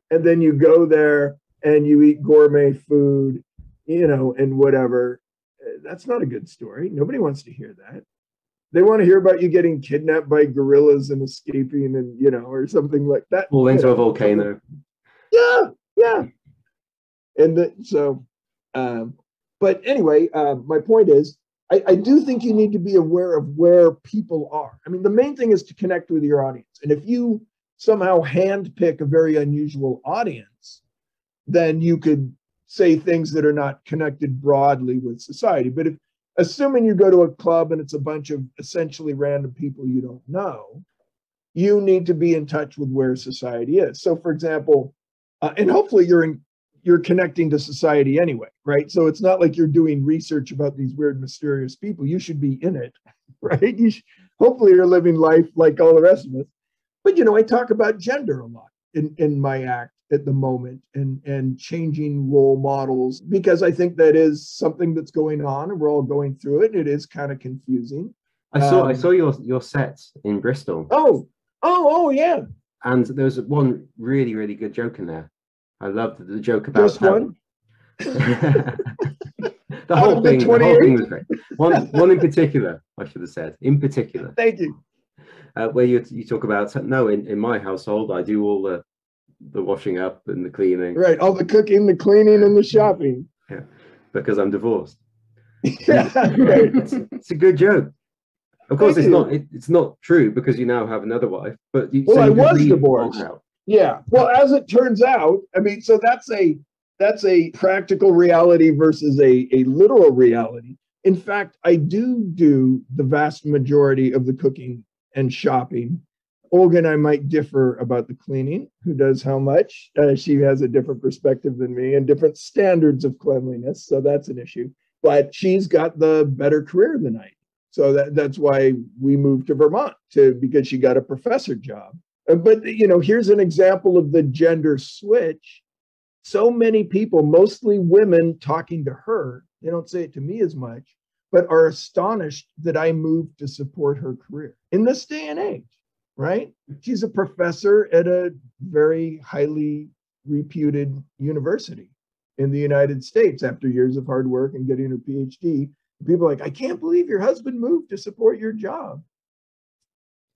and then you go there and you eat gourmet food, you know, and whatever, that's not a good story. Nobody wants to hear that. They want to hear about you getting kidnapped by gorillas and escaping and, you know, or something like that. Well, into a volcano. Yeah. But anyway, my point is, I do think you need to be aware of where people are. I mean, the main thing is to connect with your audience. And if you somehow handpick a very unusual audience, then you could say things that are not connected broadly with society. But if, assuming you go to a club and it's a bunch of essentially random people you don't know, you need to be in touch with where society is. So for example, and hopefully you're connecting to society anyway, right? So it's not like you're doing research about these weird, mysterious people. You should be in it, right? Hopefully you're living life like all the rest of us. But, you know, I talk about gender a lot in my act at the moment, and changing role models, because I think that is something that's going on and we're all going through it. And it is kind of confusing. I saw your set in Bristol. Oh, yeah. And there was one really, really good joke in there. I loved the joke about just one. the whole thing was great. One in particular, I should have said. In particular. Thank you. Where you talk about, no, in my household, I do all the washing up and the cleaning. Right, all the cooking, the cleaning, and the shopping. Yeah, because I'm divorced. Yeah, right. It's a good joke. Of course, it's not true because you now have another wife. But well, I was divorced. Yeah. Well, as it turns out, I mean, so that's a practical reality versus a literal reality. In fact, I do the vast majority of the cooking and shopping. Olga and I might differ about the cleaning, who does how much. She has a different perspective than me and different standards of cleanliness. So that's an issue. But she's got the better career than I do. So that's why we moved to Vermont, because she got a professor job. But, you know, here's an example of the gender switch. So many people, mostly women, talking to her, they don't say it to me as much, but are astonished that I moved to support her career in this day and age, right? She's a professor at a very highly reputed university in the United States after years of hard work and getting her PhD. People are like, I can't believe your husband moved to support your job.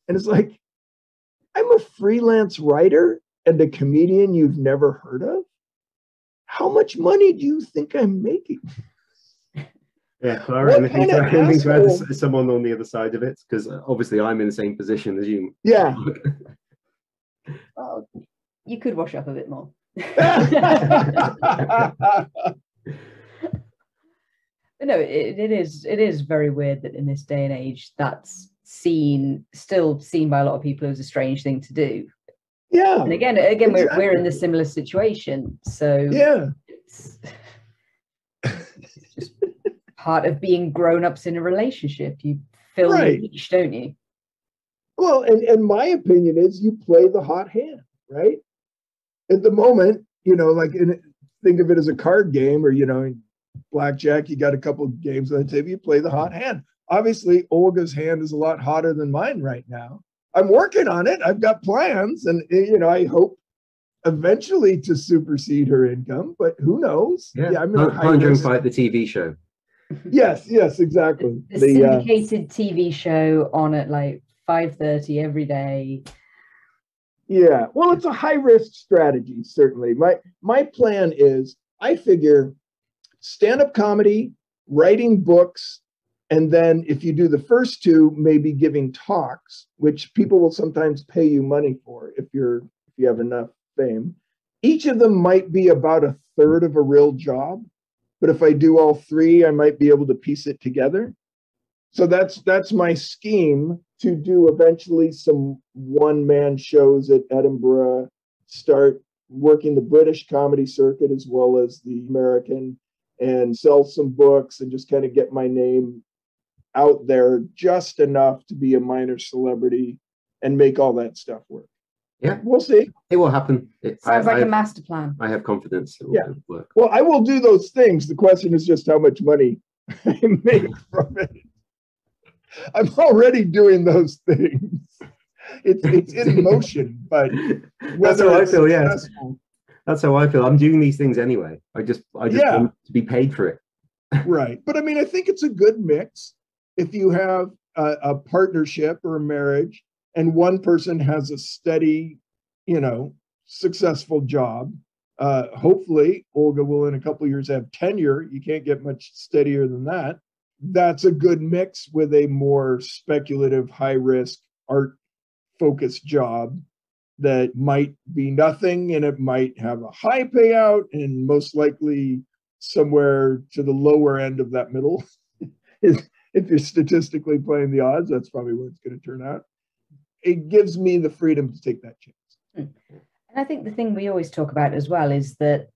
And it's like, I'm a freelance writer and a comedian you've never heard of. How much money do you think I'm making? Yeah, Clara, anything to add to someone on the other side of it? Because obviously I'm in the same position as you. Yeah. Well, you could wash up a bit more. No, it is very weird that in this day and age that's still seen by a lot of people as a strange thing to do. Yeah. And again, exactly. we're in this similar situation. So yeah, it's just part of being grown-ups in a relationship. You fill the niche, don't you? Well, and my opinion is you play the hot hand, right? At the moment, you know, like think of it as a card game, or, you know, blackjack, you got a couple of games on the table, you play the hot hand. Obviously, Olga's hand is a lot hotter than mine right now. I'm working on it. I've got plans, and, you know, I hope eventually to supersede her income, but who knows? Yeah, I'm going to fight the TV show. Yes, exactly. The syndicated TV show on at like 5:30 every day. Yeah, well, it's a high-risk strategy, certainly. My plan is, I figure, stand-up comedy, writing books, and then if you do the first two, maybe giving talks, which people will sometimes pay you money for if you have enough fame. Each of them might be about a third of a real job, but if I do all three, I might be able to piece it together. So that's my scheme, to do eventually some one-man shows at Edinburgh, start working the British comedy circuit as well as the American, and sell some books and just kind of get my name out there just enough to be a minor celebrity and make all that stuff work. Yeah, we'll see. It will happen. Sounds like a master plan. I have confidence it will work. Well, I will do those things. The question is just how much money I make from it. I'm already doing those things. It's in motion, but whether it's successful. That's how I feel. I'm doing these things anyway. I just want to be paid for it. Right. But I mean, I think it's a good mix. If you have a partnership or a marriage and one person has a steady, you know, successful job, hopefully Olga will in a couple of years have tenure. You can't get much steadier than that. That's a good mix with a more speculative, high risk, art focused job that might be nothing, and it might have a high payout, and most likely somewhere to the lower end of that middle. If you're statistically playing the odds, that's probably where it's going to turn out. It gives me the freedom to take that chance. And I think the thing we always talk about as well is that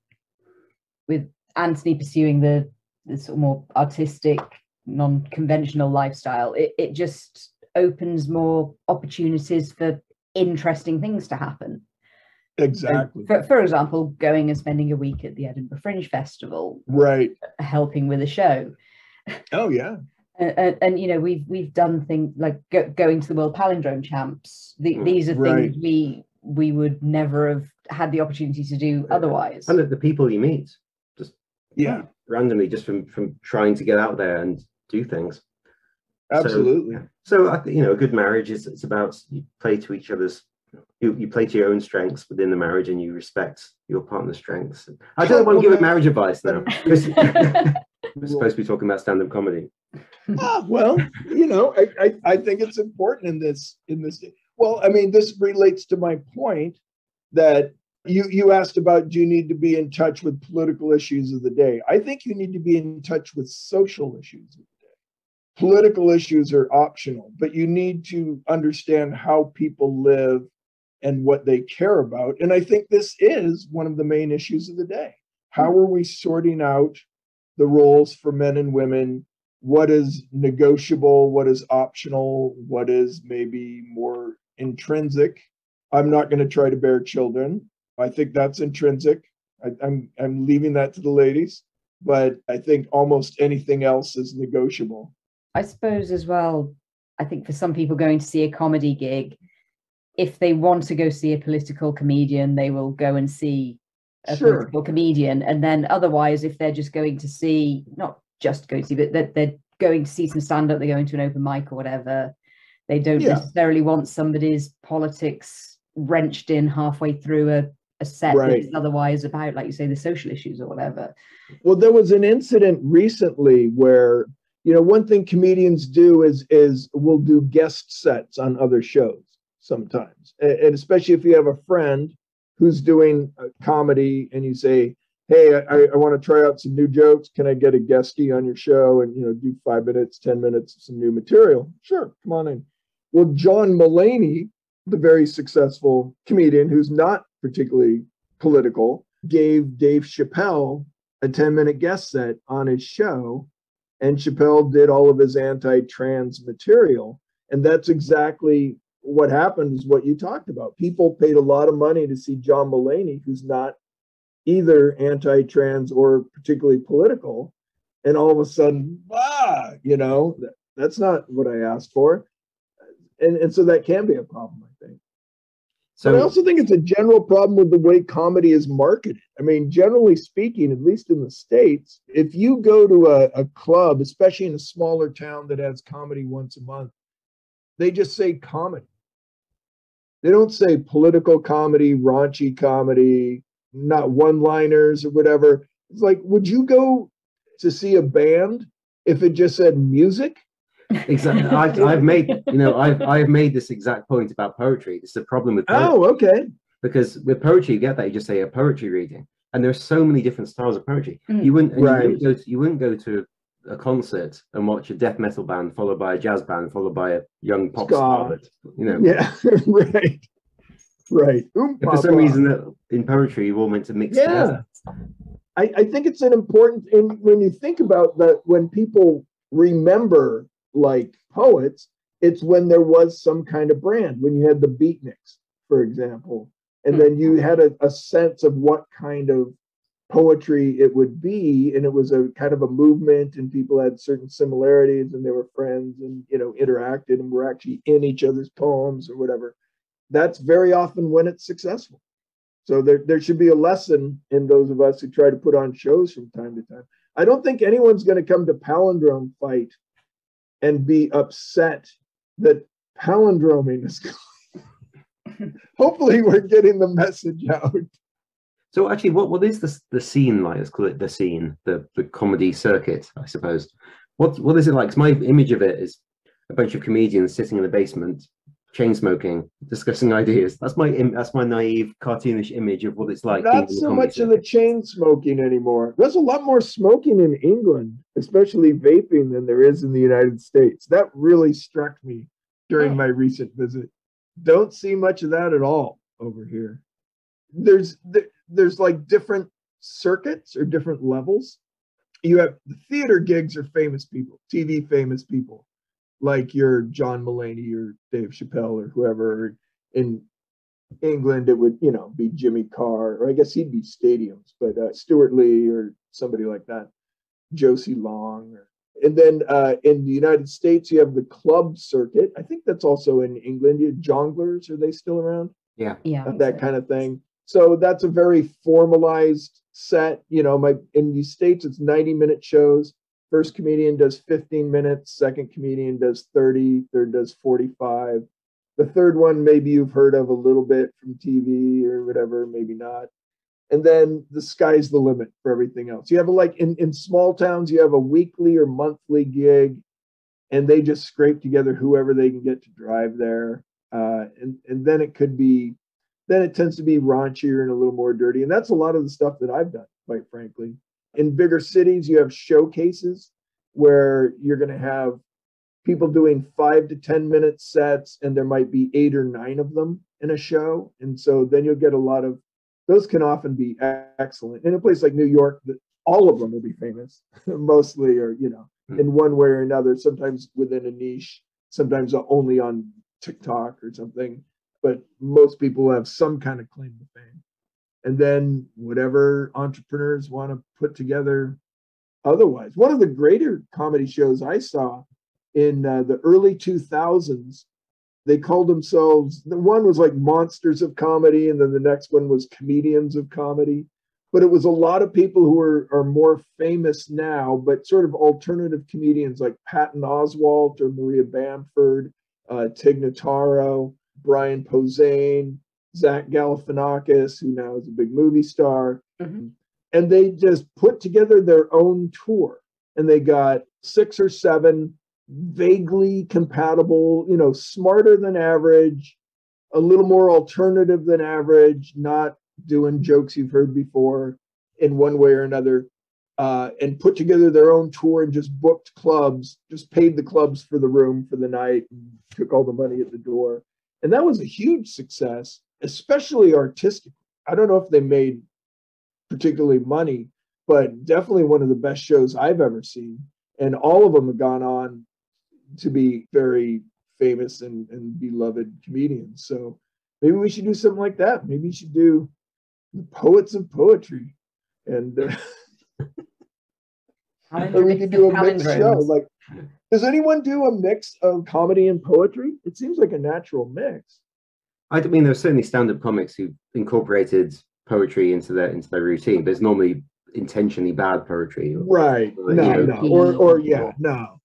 with Anthony pursuing the sort of more artistic, non-conventional lifestyle, it just opens more opportunities for interesting things to happen. Exactly. So for example, going and spending a week at the Edinburgh Fringe Festival, right, helping with a show. Oh yeah. And you know, we've done things like going to the World Palindrome Champs. These are right. things we would never have had the opportunity to do otherwise. And the people you meet, just randomly, just from trying to get out there and do things. Absolutely. So you know, a good marriage is it's about you play to each other's. You play to your own strengths within the marriage, and you respect your partner's strengths. I don't want to give marriage advice now. We're supposed to be talking about stand-up comedy. Well, you know, I think it's important in this. Well, I mean, this relates to my point that you asked about, do you need to be in touch with political issues of the day? I think you need to be in touch with social issues of the day. Political issues are optional, but you need to understand how people live and what they care about. And I think this is one of the main issues of the day. How are we sorting out the roles for men and women? What is negotiable? What is optional? What is maybe more intrinsic? I'm not going to try to bear children. I think that's intrinsic. I'm leaving that to the ladies, but I think almost anything else is negotiable. I suppose as well, I think for some people going to see a comedy gig, if they want to go see a political comedian, they will go and see a political comedian. And then otherwise, if they're just going to see, not just going to see, but that they're going to see some stand-up, they're going to an open mic or whatever, they don't necessarily want somebody's politics wrenched in halfway through a set that's otherwise about, like you say, the social issues or whatever. Well, there was an incident recently where, you know, one thing comedians do is we'll do guest sets on other shows sometimes. And especially if you have a friend who's doing a comedy and you say, hey, I want to try out some new jokes. Can I get a guestie on your show and, you know, do 5 minutes, 10 minutes of some new material? Sure, come on in. Well, John Mulaney, the very successful comedian who's not particularly political, gave Dave Chappelle a 10-minute guest set on his show, and Chappelle did all of his anti-trans material. And that's exactly what happened, is what you talked about. People paid a lot of money to see John Mulaney, who's not either anti-trans or particularly political, and all of a sudden, you know, that's not what I asked for. And so that can be a problem, I think. So but I also think it's a general problem with the way comedy is marketed. I mean, generally speaking, at least in the States, if you go to a club, especially in a smaller town that has comedy once a month, they just say comedy. They don't say political comedy, raunchy comedy, not one-liners or whatever. It's like, would you go to see a band if it just said music? Exactly. I've made this exact point about poetry. It's the problem with poetry. Oh, okay. Because with poetry, you get that. You just say a poetry reading, and there are so many different styles of poetry. You wouldn't go to a concert and watch a death metal band followed by a jazz band followed by a young pop star. You know. Yeah. Right. Right. For some reason, in poetry, you're all meant to mix together. I think it's an important thing when you think about that. When people remember, like, poets, it's when there was some kind of brand, when you had the Beatniks, for example, and then you had a sense of what kind of poetry it would be, and it was a kind of a movement, and people had certain similarities, and they were friends, and, you know, interacted, and were actually in each other's poems or whatever. That's very often when it's successful. So there should be a lesson in those of us who try to put on shows from time to time. I don't think anyone's going to come to palindrome fight and be upset that palindroming is going. Hopefully we're getting the message out. So actually, what is the scene like? Let's call it the scene, the comedy circuit, I suppose. What is it like? 'Cause my image of it is a bunch of comedians sitting in the basement, chain smoking, discussing ideas. That's my naive, cartoonish image of what it's like. Not so much of the chain smoking anymore. There's a lot more smoking in England, especially vaping, than there is in the United States. That really struck me during my recent visit. Don't see much of that at all over here. There's like different circuits or different levels. You have the theater gigs are famous people, TV famous people, like your John Mulaney or Dave Chappelle or whoever. In England, it would, you know, be Jimmy Carr, or I guess he'd be stadiums, but Stuart Lee or somebody like that, Josie Long. And then in the United States, you have the club circuit. I think that's also in England. You have jonglers, are they still around? Yeah. Yeah. That kind of thing. So that's a very formalized set. You know, in the States, it's 90-minute shows. First comedian does 15 minutes, second comedian does 30, third does 45. The third one, maybe you've heard of a little bit from TV or whatever, maybe not. And then the sky's the limit for everything else. You have in small towns, you have a weekly or monthly gig, and they just scrape together whoever they can get to drive there. And then it could be, then it tends to be raunchier and a little more dirty. And that's a lot of the stuff that I've done, quite frankly. In bigger cities, you have showcases where you're going to have people doing 5 to 10-minute sets, and there might be 8 or 9 of them in a show. And so then you'll get a lot of, those can often be excellent. In a place like New York, all of them will be famous, mostly, or, you know, in one way or another, sometimes within a niche, sometimes only on TikTok or something. But most people have some kind of claim to fame. And then whatever entrepreneurs want to put together otherwise. One of the greater comedy shows I saw in the early 2000s, they called themselves, the one was like Monsters of Comedy, and then the next one was Comedians of Comedy. But it was a lot of people who are more famous now, but sort of alternative comedians like Patton Oswalt or Maria Bamford, Tig Notaro, Brian Posehn, Zach Galifianakis, who now is a big movie star. Mm-hmm. And they just put together their own tour. And they got 6 or 7 vaguely compatible, you know, smarter than average, a little more alternative than average, not doing jokes you've heard before in one way or another, and put together their own tour and just booked clubs, just paid the clubs for the room for the night, and took all the money at the door. And that was a huge success, especially artistically. I don't know if they made particularly money, but definitely one of the best shows I've ever seen. And all of them have gone on to be very famous and beloved comedians. So maybe we should do something like that. Maybe you should do the Poets of Poetry. And or we could do a mixed show. Like, does anyone do a mix of comedy and poetry? It seems like a natural mix. I mean, there's certainly stand-up comics who incorporated poetry into their routine, but it's normally intentionally bad poetry. Or, right. Or, no. Or yeah, no.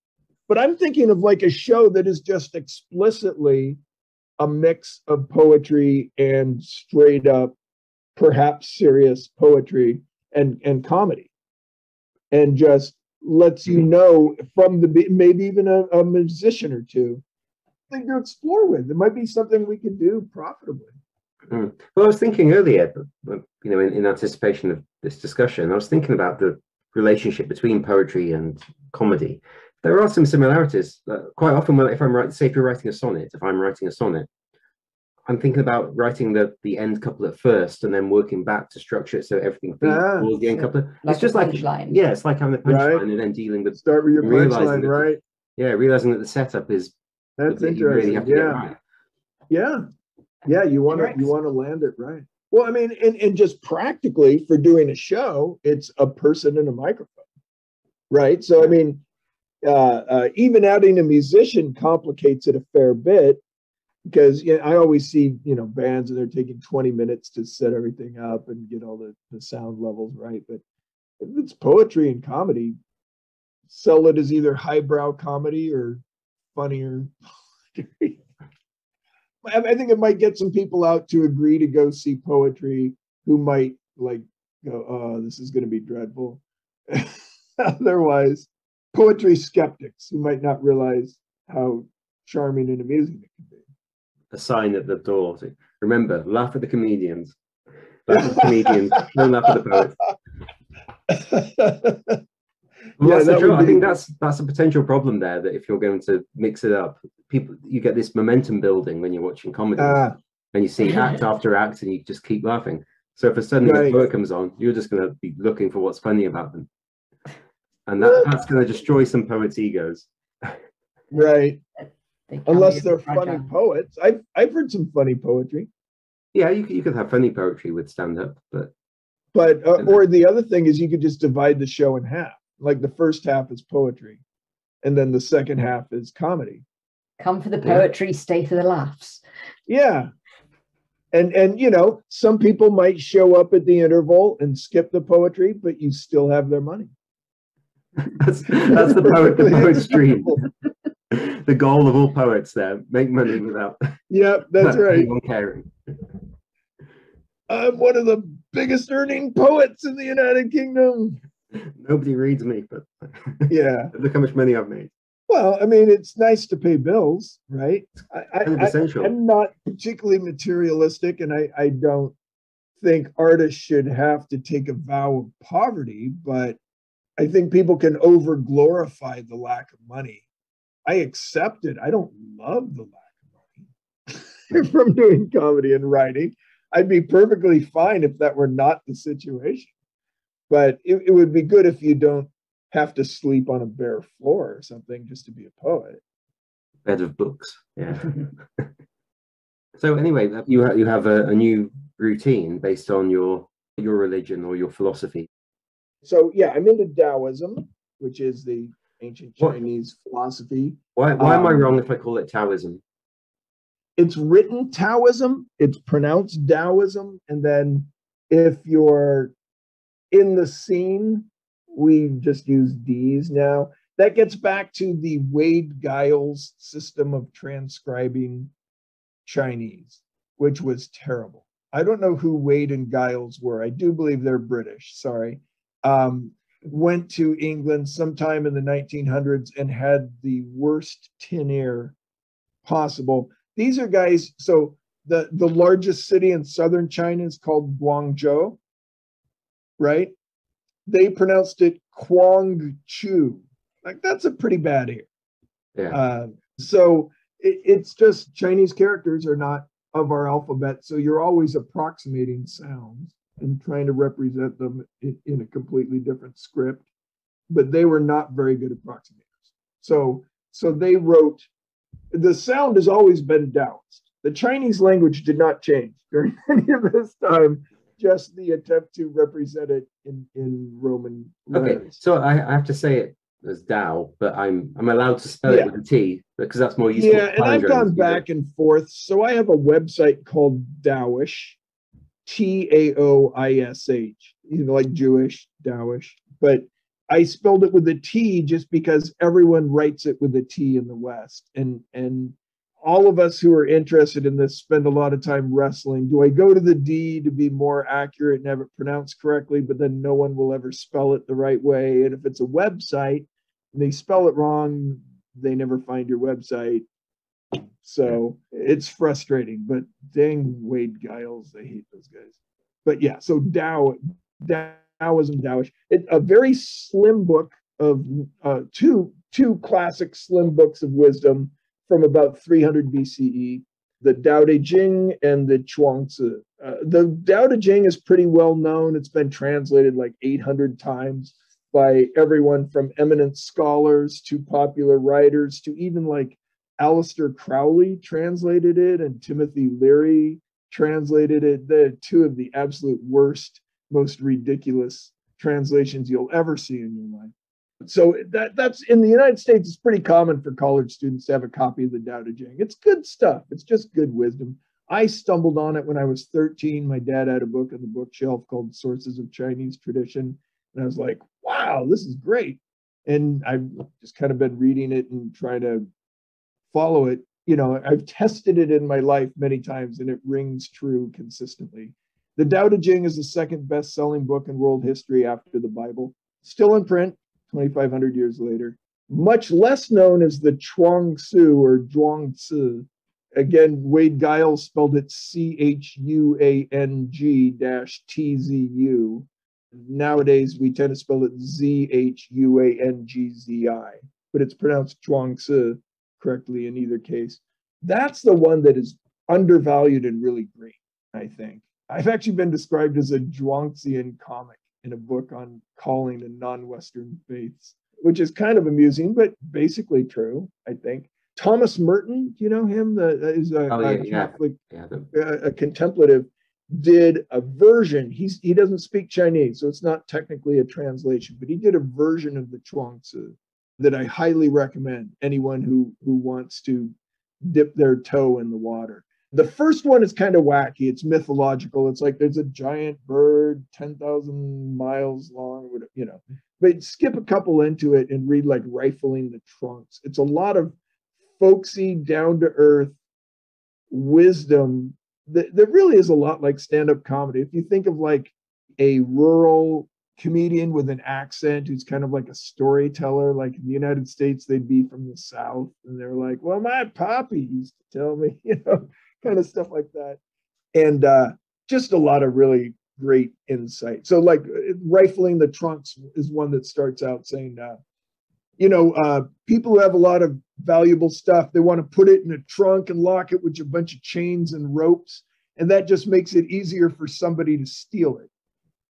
But I'm thinking of like a show that is just explicitly a mix of poetry and straight up, perhaps serious poetry and comedy. And just lets you know from the, maybe even a musician or two, thing to explore with. It might be something we could do profitably. Mm. Well, I was thinking earlier, you know, in anticipation of this discussion, I was thinking about the relationship between poetry and comedy. There are some similarities. Quite often, if you're writing a sonnet, if I'm writing a sonnet, I'm thinking about writing the end couplet first and then working back to structure it so everything feeds towards the end couplet. Like it's just like punchline. Yeah, it's like having the punchline and then dealing with start with your punchline, right? Yeah, realizing that the setup is that's interesting. You really have to get right. Yeah, you want to land it right. Well, I mean, and just practically for doing a show, it's a person and a microphone, right? So I mean, even adding a musician complicates it a fair bit. Because you know, I always see, you know, bands and they're taking 20 minutes to set everything up and get all the sound levels right. But if it's poetry and comedy, sell it as either highbrow comedy or funnier. I think it might get some people out to agree to go see poetry who might like go, oh, this is going to be dreadful. Otherwise, poetry skeptics who might not realize how charming and amusing it can be. a sign at the door. So, remember, laugh at the comedians. Laugh at the comedians. Don't laugh at the poets. Well, yeah, I think that's a potential problem there, that if you're going to mix it up, people, you get this momentum building when you're watching comedy and you see act after act and you just keep laughing. So if a sudden book comes on, you're just going to be looking for what's funny about them. And that's going to destroy some poets' egos. Right. Unless they're funny poets. I've heard some funny poetry. Yeah, you could have funny poetry with stand-up, but or the other thing is you could just divide the show in half. Like the first half is poetry, and then the second half is comedy. Come for the poetry, stay for the laughs. Yeah. And you know, some people might show up at the interval and skip the poetry, but you still have their money. That's the poet's dream. The goal of all poets there, make money without that's right. Anyone caring. I'm one of the biggest earning poets in the United Kingdom. Nobody reads me, but yeah. Look how much money I've made. Well, I mean, it's nice to pay bills, right? I'm not particularly materialistic, and I don't think artists should have to take a vow of poverty, but I think people can over-glorify the lack of money. I accept it. I don't love the lack of money from doing comedy and writing. I'd be perfectly fine if that were not the situation. But it would be good if you don't have to sleep on a bare floor or something just to be a poet. Bed of books, yeah. So anyway, you have a new routine based on your religion or your philosophy. So yeah, I'm into Daoism, which is the ancient Chinese philosophy. Why am I wrong if I call it Taoism? It's written Taoism, it's pronounced Daoism, and then if you're in the scene, we just use D's now. That gets back to the Wade Giles system of transcribing Chinese, which was terrible. I don't know who Wade and Giles were. I do believe they're British, sorry. Went to England sometime in the 1900s and had the worst tin ear possible. These are guys, so the largest city in southern China is called Guangzhou, right? They pronounced it Kwang-chu. Like, that's a pretty bad ear. Yeah. So it's just Chinese characters are not of our alphabet, so you're always approximating sounds and trying to represent them in a completely different script. But they were not very good approximators. So they wrote, the sound has always been Daoist. The Chinese language did not change during any of this time, just the attempt to represent it in Roman letters. Okay, so I have to say it as Dao, but I'm allowed to spell it with a T, because that's more useful. Yeah, and I've gone back and forth. So I have a website called Daoish, Taoish, you know, like Jewish, Daoish. But I spelled it with a T just because everyone writes it with a T in the West. And all of us who are interested in this spend a lot of time wrestling. Do I go to the D to be more accurate and have it pronounced correctly, but then no one will ever spell it the right way? And if it's a website and they spell it wrong, they never find your website. So it's frustrating, but dang Wade Giles, I hate those guys. But yeah, so Taoism, Taoish. It's a very slim book of two classic slim books of wisdom from about 300 BCE, the Tao Te Ching and the Zhuangzi. The Tao Te Ching is pretty well known. It's been translated like 800 times by everyone from eminent scholars to popular writers to even like Aleister Crowley translated it, and Timothy Leary translated it. They're two of the absolute worst, most ridiculous translations you'll ever see in your life. So that's in the United States, it's pretty common for college students to have a copy of the Tao Te Ching. It's good stuff. It's just good wisdom. I stumbled on it when I was 13. My dad had a book on the bookshelf called Sources of Chinese Tradition. And I was like, wow, this is great. And I've just kind of been reading it and trying to follow it. You know, I've tested it in my life many times and it rings true consistently. The Tao Te Ching is the second best-selling book in world history after the Bible. Still in print 2,500 years later. Much less known as the Zhuangzi or Zhuangzi, Again, Wade Giles spelled it Chuang-Tzu. Nowadays, we tend to spell it Zhuangzi, but it's pronounced Zhuangzi correctly in either case. That's the one that is undervalued and really great, I think. I've actually been described as a Zhuangzian comic in a book on calling and non-Western faiths, which is kind of amusing, but basically true, I think. Thomas Merton, do you know him? A contemplative, did a version. He doesn't speak Chinese, so it's not technically a translation, but he did a version of the Zhuangzi that I highly recommend anyone who wants to dip their toe in the water. The first one is kind of wacky. It's mythological. It's like there's a giant bird 10,000 miles long, you know. But skip a couple into it and read like Rifling the Trunks. It's a lot of folksy, down-to-earth wisdom that really is a lot like stand-up comedy. If you think of like a rural comedian with an accent who's kind of like a storyteller, like in the United States, they'd be from the South, and they're like, well, my papi used to tell me, you know, kind of stuff like that. And just a lot of really great insight. So like Rifling the Trunks is one that starts out saying, people who have a lot of valuable stuff, they want to put it in a trunk and lock it with a bunch of chains and ropes. And that just makes it easier for somebody to steal it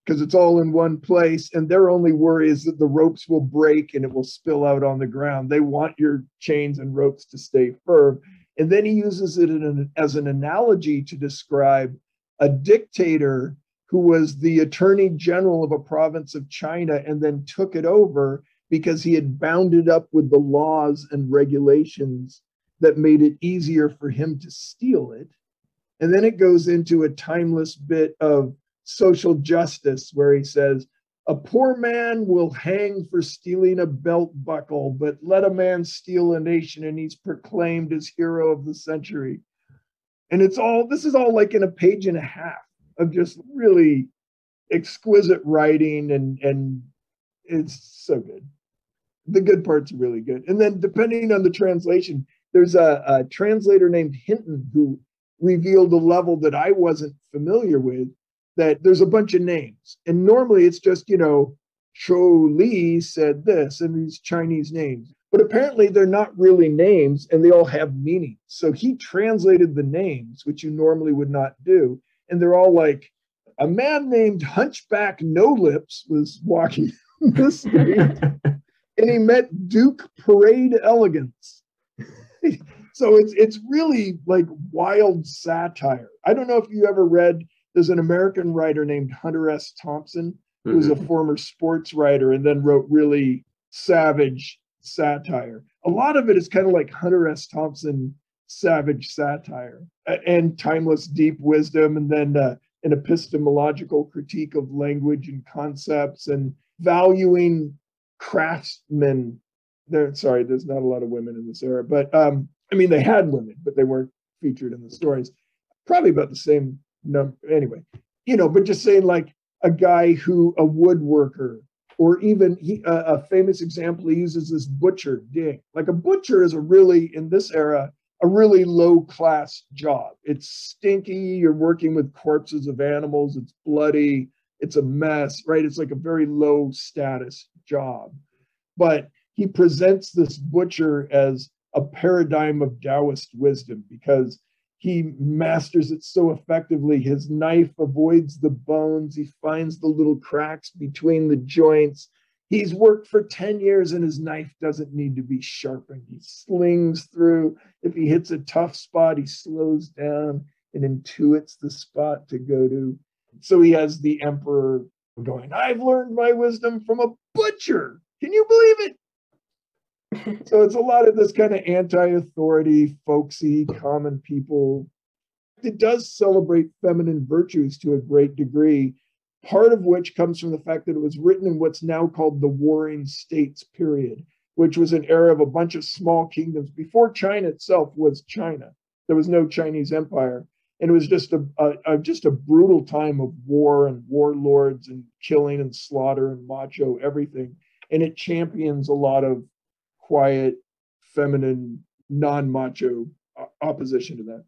because it's all in one place. And their only worry is that the ropes will break and it will spill out on the ground. They want your chains and ropes to stay firm. And then he uses it as an analogy to describe a dictator who was the attorney general of a province of China and then took it over, because he had bound it up with the laws and regulations that made it easier for him to steal it. And then it goes into a timeless bit of social justice where he says, a poor man will hang for stealing a belt buckle, but let a man steal a nation and he's proclaimed as hero of the century. And this is all like in a page and a half of just really exquisite writing, and it's so good. The good part's really good. And then depending on the translation, there's a translator named Hinton who revealed a level that I wasn't familiar with, that there's a bunch of names. And normally it's just, you know, Cho Lee said this, and these Chinese names. But apparently they're not really names and they all have meaning. So he translated the names, which you normally would not do. And they're all like, a man named Hunchback No Lips was walking the street. And he met Duke Parade Elegance. So it's really like wild satire. I don't know if you ever read, there's an American writer named Hunter S. Thompson, who was a former sports writer and then wrote really savage satire. A lot of it is kind of like Hunter S. Thompson savage satire and timeless deep wisdom, and then an epistemological critique of language and concepts and valuing craftsmen. Sorry, there's not a lot of women in this era, but I mean, they had women, but they weren't featured in the stories. Probably about the same number. Anyway, you know, but just saying like a woodworker, or even a famous example he uses is butcher Dick. Like a butcher is in this era, a really low class job. It's stinky. You're working with corpses of animals. It's bloody. It's a mess, right? It's like a very low status job. But he presents this butcher as a paradigm of Taoist wisdom because he masters it so effectively. His knife avoids the bones. He finds the little cracks between the joints. He's worked for 10 years and his knife doesn't need to be sharpened. He slings through. If he hits a tough spot, he slows down and intuits the spot to go to. So he has the emperor going, I've learned my wisdom from a butcher. Can you believe it? So it's a lot of this kind of anti-authority, folksy, common people. It does celebrate feminine virtues to a great degree, part of which comes from the fact that it was written in what's now called the Warring States period, which was an era of a bunch of small kingdoms before China itself was China. There was no Chinese empire. And it was just a brutal time of war and warlords and killing and slaughter and macho everything. And it champions a lot of quiet, feminine, non-macho opposition to that.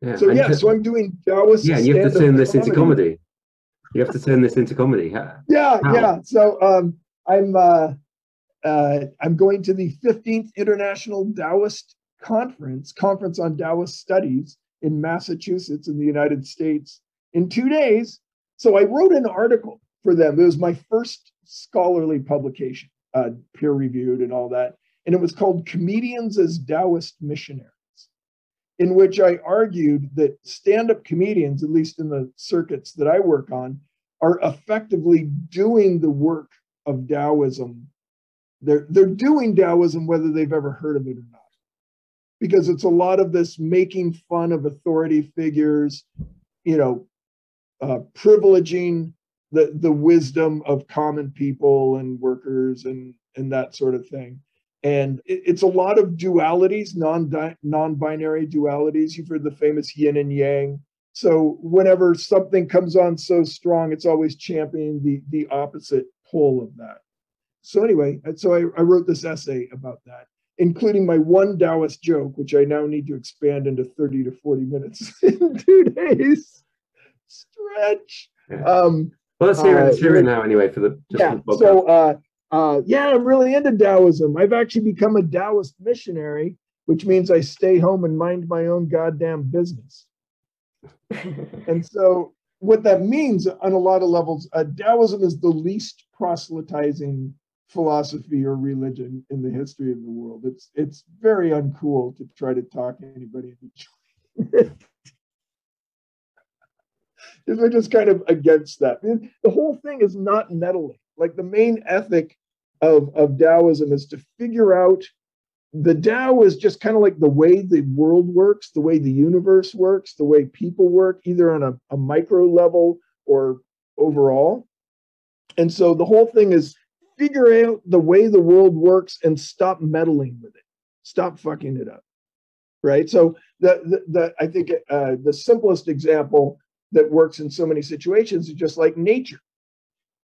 Yeah, so yeah, so I'm doing Taoist. Yeah, you have to turn this into comedy. You have to turn this into comedy. Yeah, how? Yeah. So I'm going to the 15th International Taoist Conference on Taoist Studies in Massachusetts in the United States in 2 days. So I wrote an article for them. It was my first scholarly publication, peer reviewed and all that. And it was called Comedians as Taoist Missionaries, in which I argued that stand-up comedians, at least in the circuits that I work on, are effectively doing the work of Taoism. They're doing Taoism whether they've ever heard of it or not. Because it's a lot of this making fun of authority figures, you know, privileging the wisdom of common people and workers and that sort of thing. And it's a lot of dualities, non-binary dualities. You've heard the famous yin and yang. So whenever something comes on so strong, it's always championing the opposite pole of that. So anyway, so I wrote this essay about that, including my one Taoist joke, which I now need to expand into 30 to 40 minutes in 2 days. Stretch. Yeah. Well, let's hear it now anyway. For the just yeah. For the so. Yeah, I'm really into Taoism. I've actually become a Taoist missionary, which means I stay home and mind my own goddamn business. And so what that means on a lot of levels, Taoism is the least proselytizing philosophy or religion in the history of the world. It's very uncool to try to talk to anybody into joining. We're just kind of against that. The whole thing is not meddling. Like the main ethic of Taoism is to figure out the Tao is just kind of like the way the world works, the way the universe works, the way people work, either on a micro level or overall. And so the whole thing is figure out the way the world works and stop meddling with it. Stop fucking it up. Right. So I think the simplest example that works in so many situations is just like nature.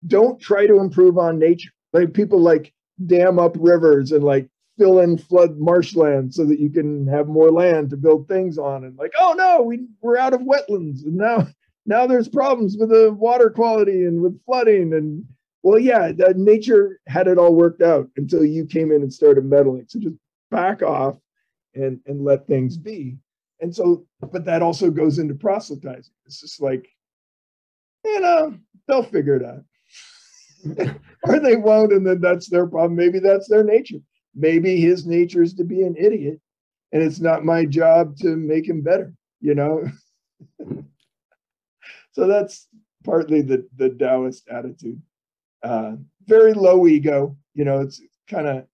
Don't try to improve on nature. Like people like dam up rivers and like fill in flood marshland so that you can have more land to build things on. And like, oh no, we're out of wetlands. And now there's problems with the water quality and with flooding. And well, yeah, nature had it all worked out until you came in and started meddling. So just back off and let things be. And so, but that also goes into proselytizing. It's just like, you know, they'll figure it out. Or they won't, and then that's their problem. Maybe that's their nature. Maybe his nature is to be an idiot, and it's not my job to make him better, you know? So that's partly the Taoist attitude. Very low ego, you know, it's kind of...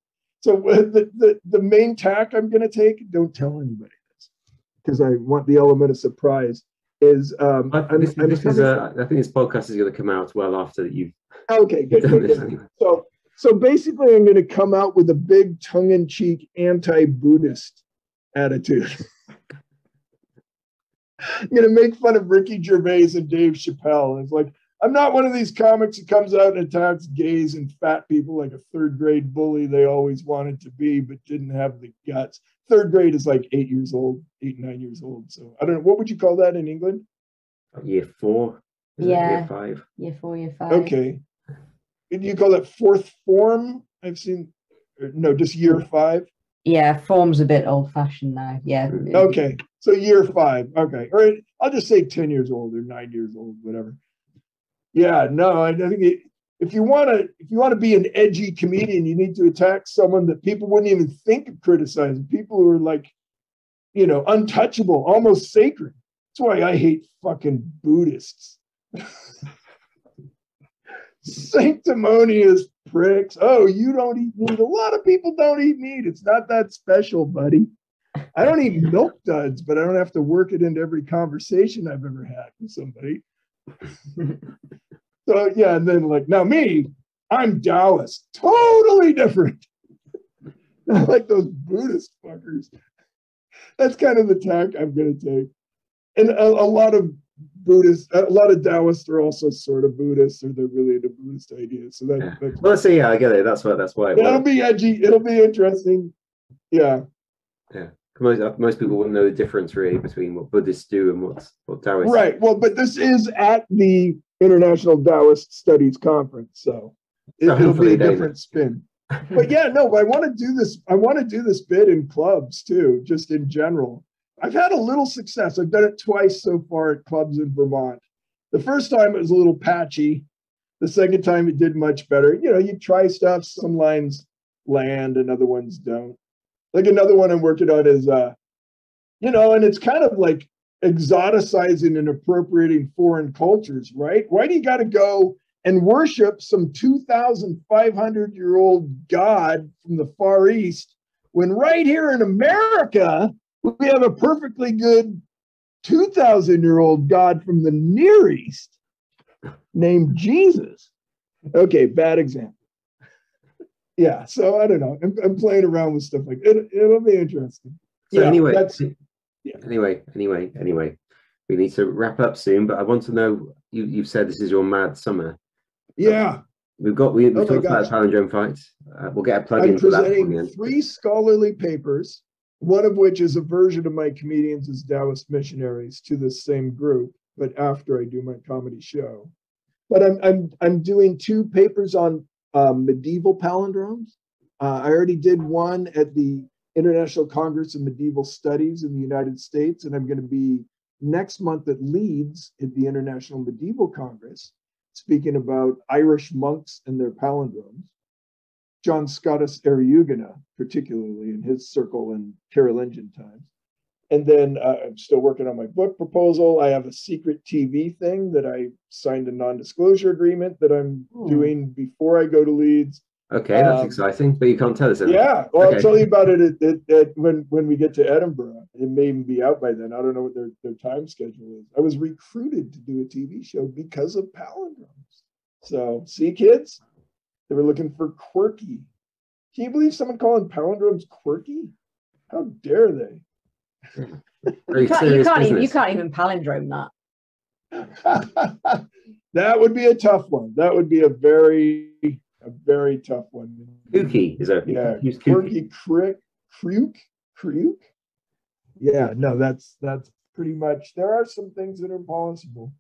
So the main tack I'm going to take, don't tell anybody this, because I want the element of surprise, is... I think this podcast is going to come out well after that you've... Okay, good. Anyway. So basically, I'm going to come out with a big tongue-in-cheek anti-Buddhist attitude. I'm going to make fun of Ricky Gervais and Dave Chappelle. It's like, I'm not one of these comics who comes out and attacks gays and fat people like a third-grade bully they always wanted to be but didn't have the guts. Third grade is like 8 years old, 9 years old. So I don't know. What would you call that in England? Year four. Yeah. Year five. Year four, year five. Okay. And you call that fourth form? I've seen, or no, just year five. Yeah, form's a bit old fashioned now. Yeah. Okay. So year five. Okay. All right. I'll just say 10 years old or 9 years old, whatever. Yeah. No, I think if you want to be an edgy comedian, you need to attack someone that people wouldn't even think of criticizing. People who are like, you know, untouchable, almost sacred. That's why I hate fucking Buddhists. Sanctimonious pricks. Oh, you don't eat meat. A lot of people don't eat meat. It's not that special, buddy. I don't eat Milk Duds, but I don't have to work it into every conversation I've ever had with somebody. So yeah, and then like, now me, I'm Taoist, totally different. Not like those Buddhist fuckers. That's kind of the tack I'm going to take. And a lot of Buddhists, a lot of Taoists are also sort of Buddhists, or they're really into Buddhist ideas. So that, yeah. Well, so yeah, I get it. That's why. It'll be edgy. It'll be interesting. Yeah. Yeah. Most people wouldn't know the difference really between what Buddhists do and what Taoists. Right. Well, but this is at the International Taoist Studies Conference, so it'll be a different spin. But yeah, no, but I want to do this. I want to do this bit in clubs too, just in general. I've had a little success. I've done it twice so far at clubs in Vermont. The first time it was a little patchy. The second time it did much better. You know, you try stuff. Some lines land and other ones don't. Like another one I'm working on is, you know, and it's kind of like exoticizing and appropriating foreign cultures, right? Why do you got to go and worship some 2,500-year-old god from the Far East when right here in America, we have a perfectly good 2,000-year-old god from the Near East named Jesus? Okay, bad example. Yeah, so I don't know. I'm playing around with stuff like that. It'll be interesting. So yeah, anyway, anyway, we need to wrap up soon. But I want to know. You've said this is your mad summer. Yeah, we've talked about palindrome fights. We'll get a plug in for that. I'm presenting three scholarly papers, one of which is a version of my Comedians as Taoist Missionaries to this same group, but after I do my comedy show. But I'm doing two papers on medieval palindromes. I already did one at the International Congress of Medieval Studies in the United States, and I'm going to be next month at Leeds at the International Medieval Congress, speaking about Irish monks and their palindromes. John Scotus Eriugena, particularly in his circle in Carolingian times. And then I'm still working on my book proposal. I have a secret TV thing that I signed a non-disclosure agreement that I'm doing before I go to Leeds. Okay, that's exciting, but you can't tell us anything. Yeah, well, okay. I'll tell you about it when we get to Edinburgh. It may even be out by then. I don't know what their time schedule is. I was recruited to do a TV show because of palindromes. So, see, kids? They were looking for quirky. Can you believe someone calling palindromes quirky? How dare they? You can't even palindrome that. That would be a tough one. That would be a very tough one. Kooky is that? Yeah, quirky, creuk. Yeah, no, that's pretty much. There are some things that are impossible.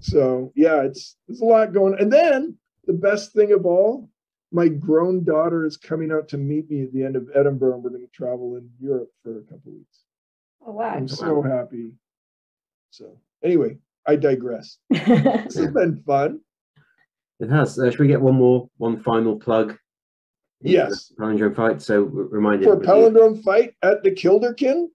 So yeah, there's a lot going on. And then the best thing of all, my grown daughter is coming out to meet me at the end of Edinburgh, and we're going to travel in Europe for a couple of weeks. Oh, wow. I'm so happy. So anyway, I digress. This has been fun. It has. Should we get one final plug? Yes. Palindrome Fight. So remind you. For Palindrome Fight at the Kilderkin,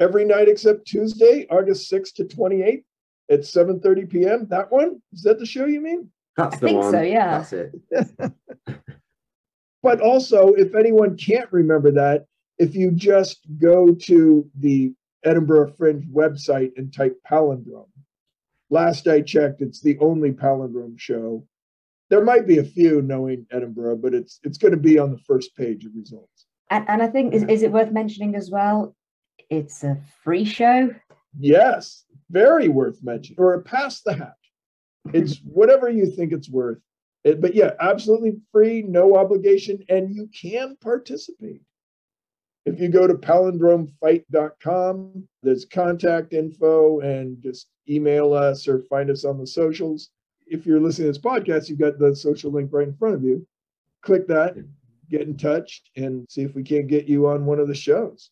every night except Tuesday, August 6th to 28th at 7:30 p.m. That one? Is that the show you mean? That's the one. I think so, yeah. That's it. But also, if anyone can't remember that, if you just go to the Edinburgh Fringe website and type palindrome, last I checked, it's the only palindrome show. There might be a few knowing Edinburgh, but it's going to be on the first page of results. And I think, is it worth mentioning as well, it's a free show? Yes, very worth mentioning, or a pass the hat. It's whatever you think it's worth. But yeah, absolutely free, no obligation, and you can participate. If you go to palindromefight.com, there's contact info, and just email us or find us on the socials. If you're listening to this podcast, you've got the social link right in front of you. Click that, get in touch, and see if we can't get you on one of the shows.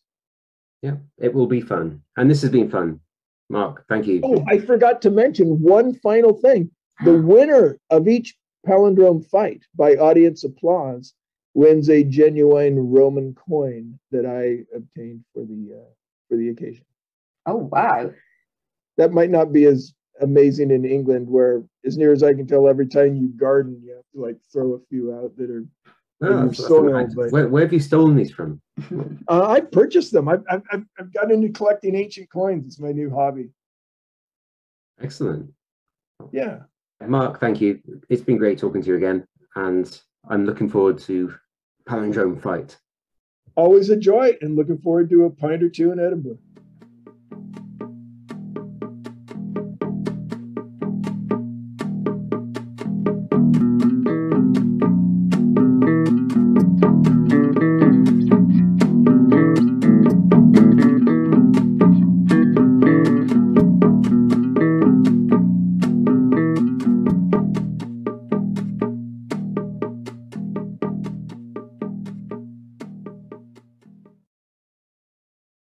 Yeah, it will be fun. And this has been fun. Mark, thank you. Oh, I forgot to mention one final thing. The winner of each palindrome fight by audience applause wins a genuine Roman coin that I obtained for the occasion. Oh, wow. That might not be as amazing in England, where, as near as I can tell, every time you garden, you have to like throw a few out that are soil. But where have you stolen these from? I purchased them. I've got into collecting ancient coins. It's my new hobby. Excellent. Yeah. Mark, thank you. It's been great talking to you again. And I'm looking forward to Palindrome Fight. Always a joy, and looking forward to a pint or two in Edinburgh.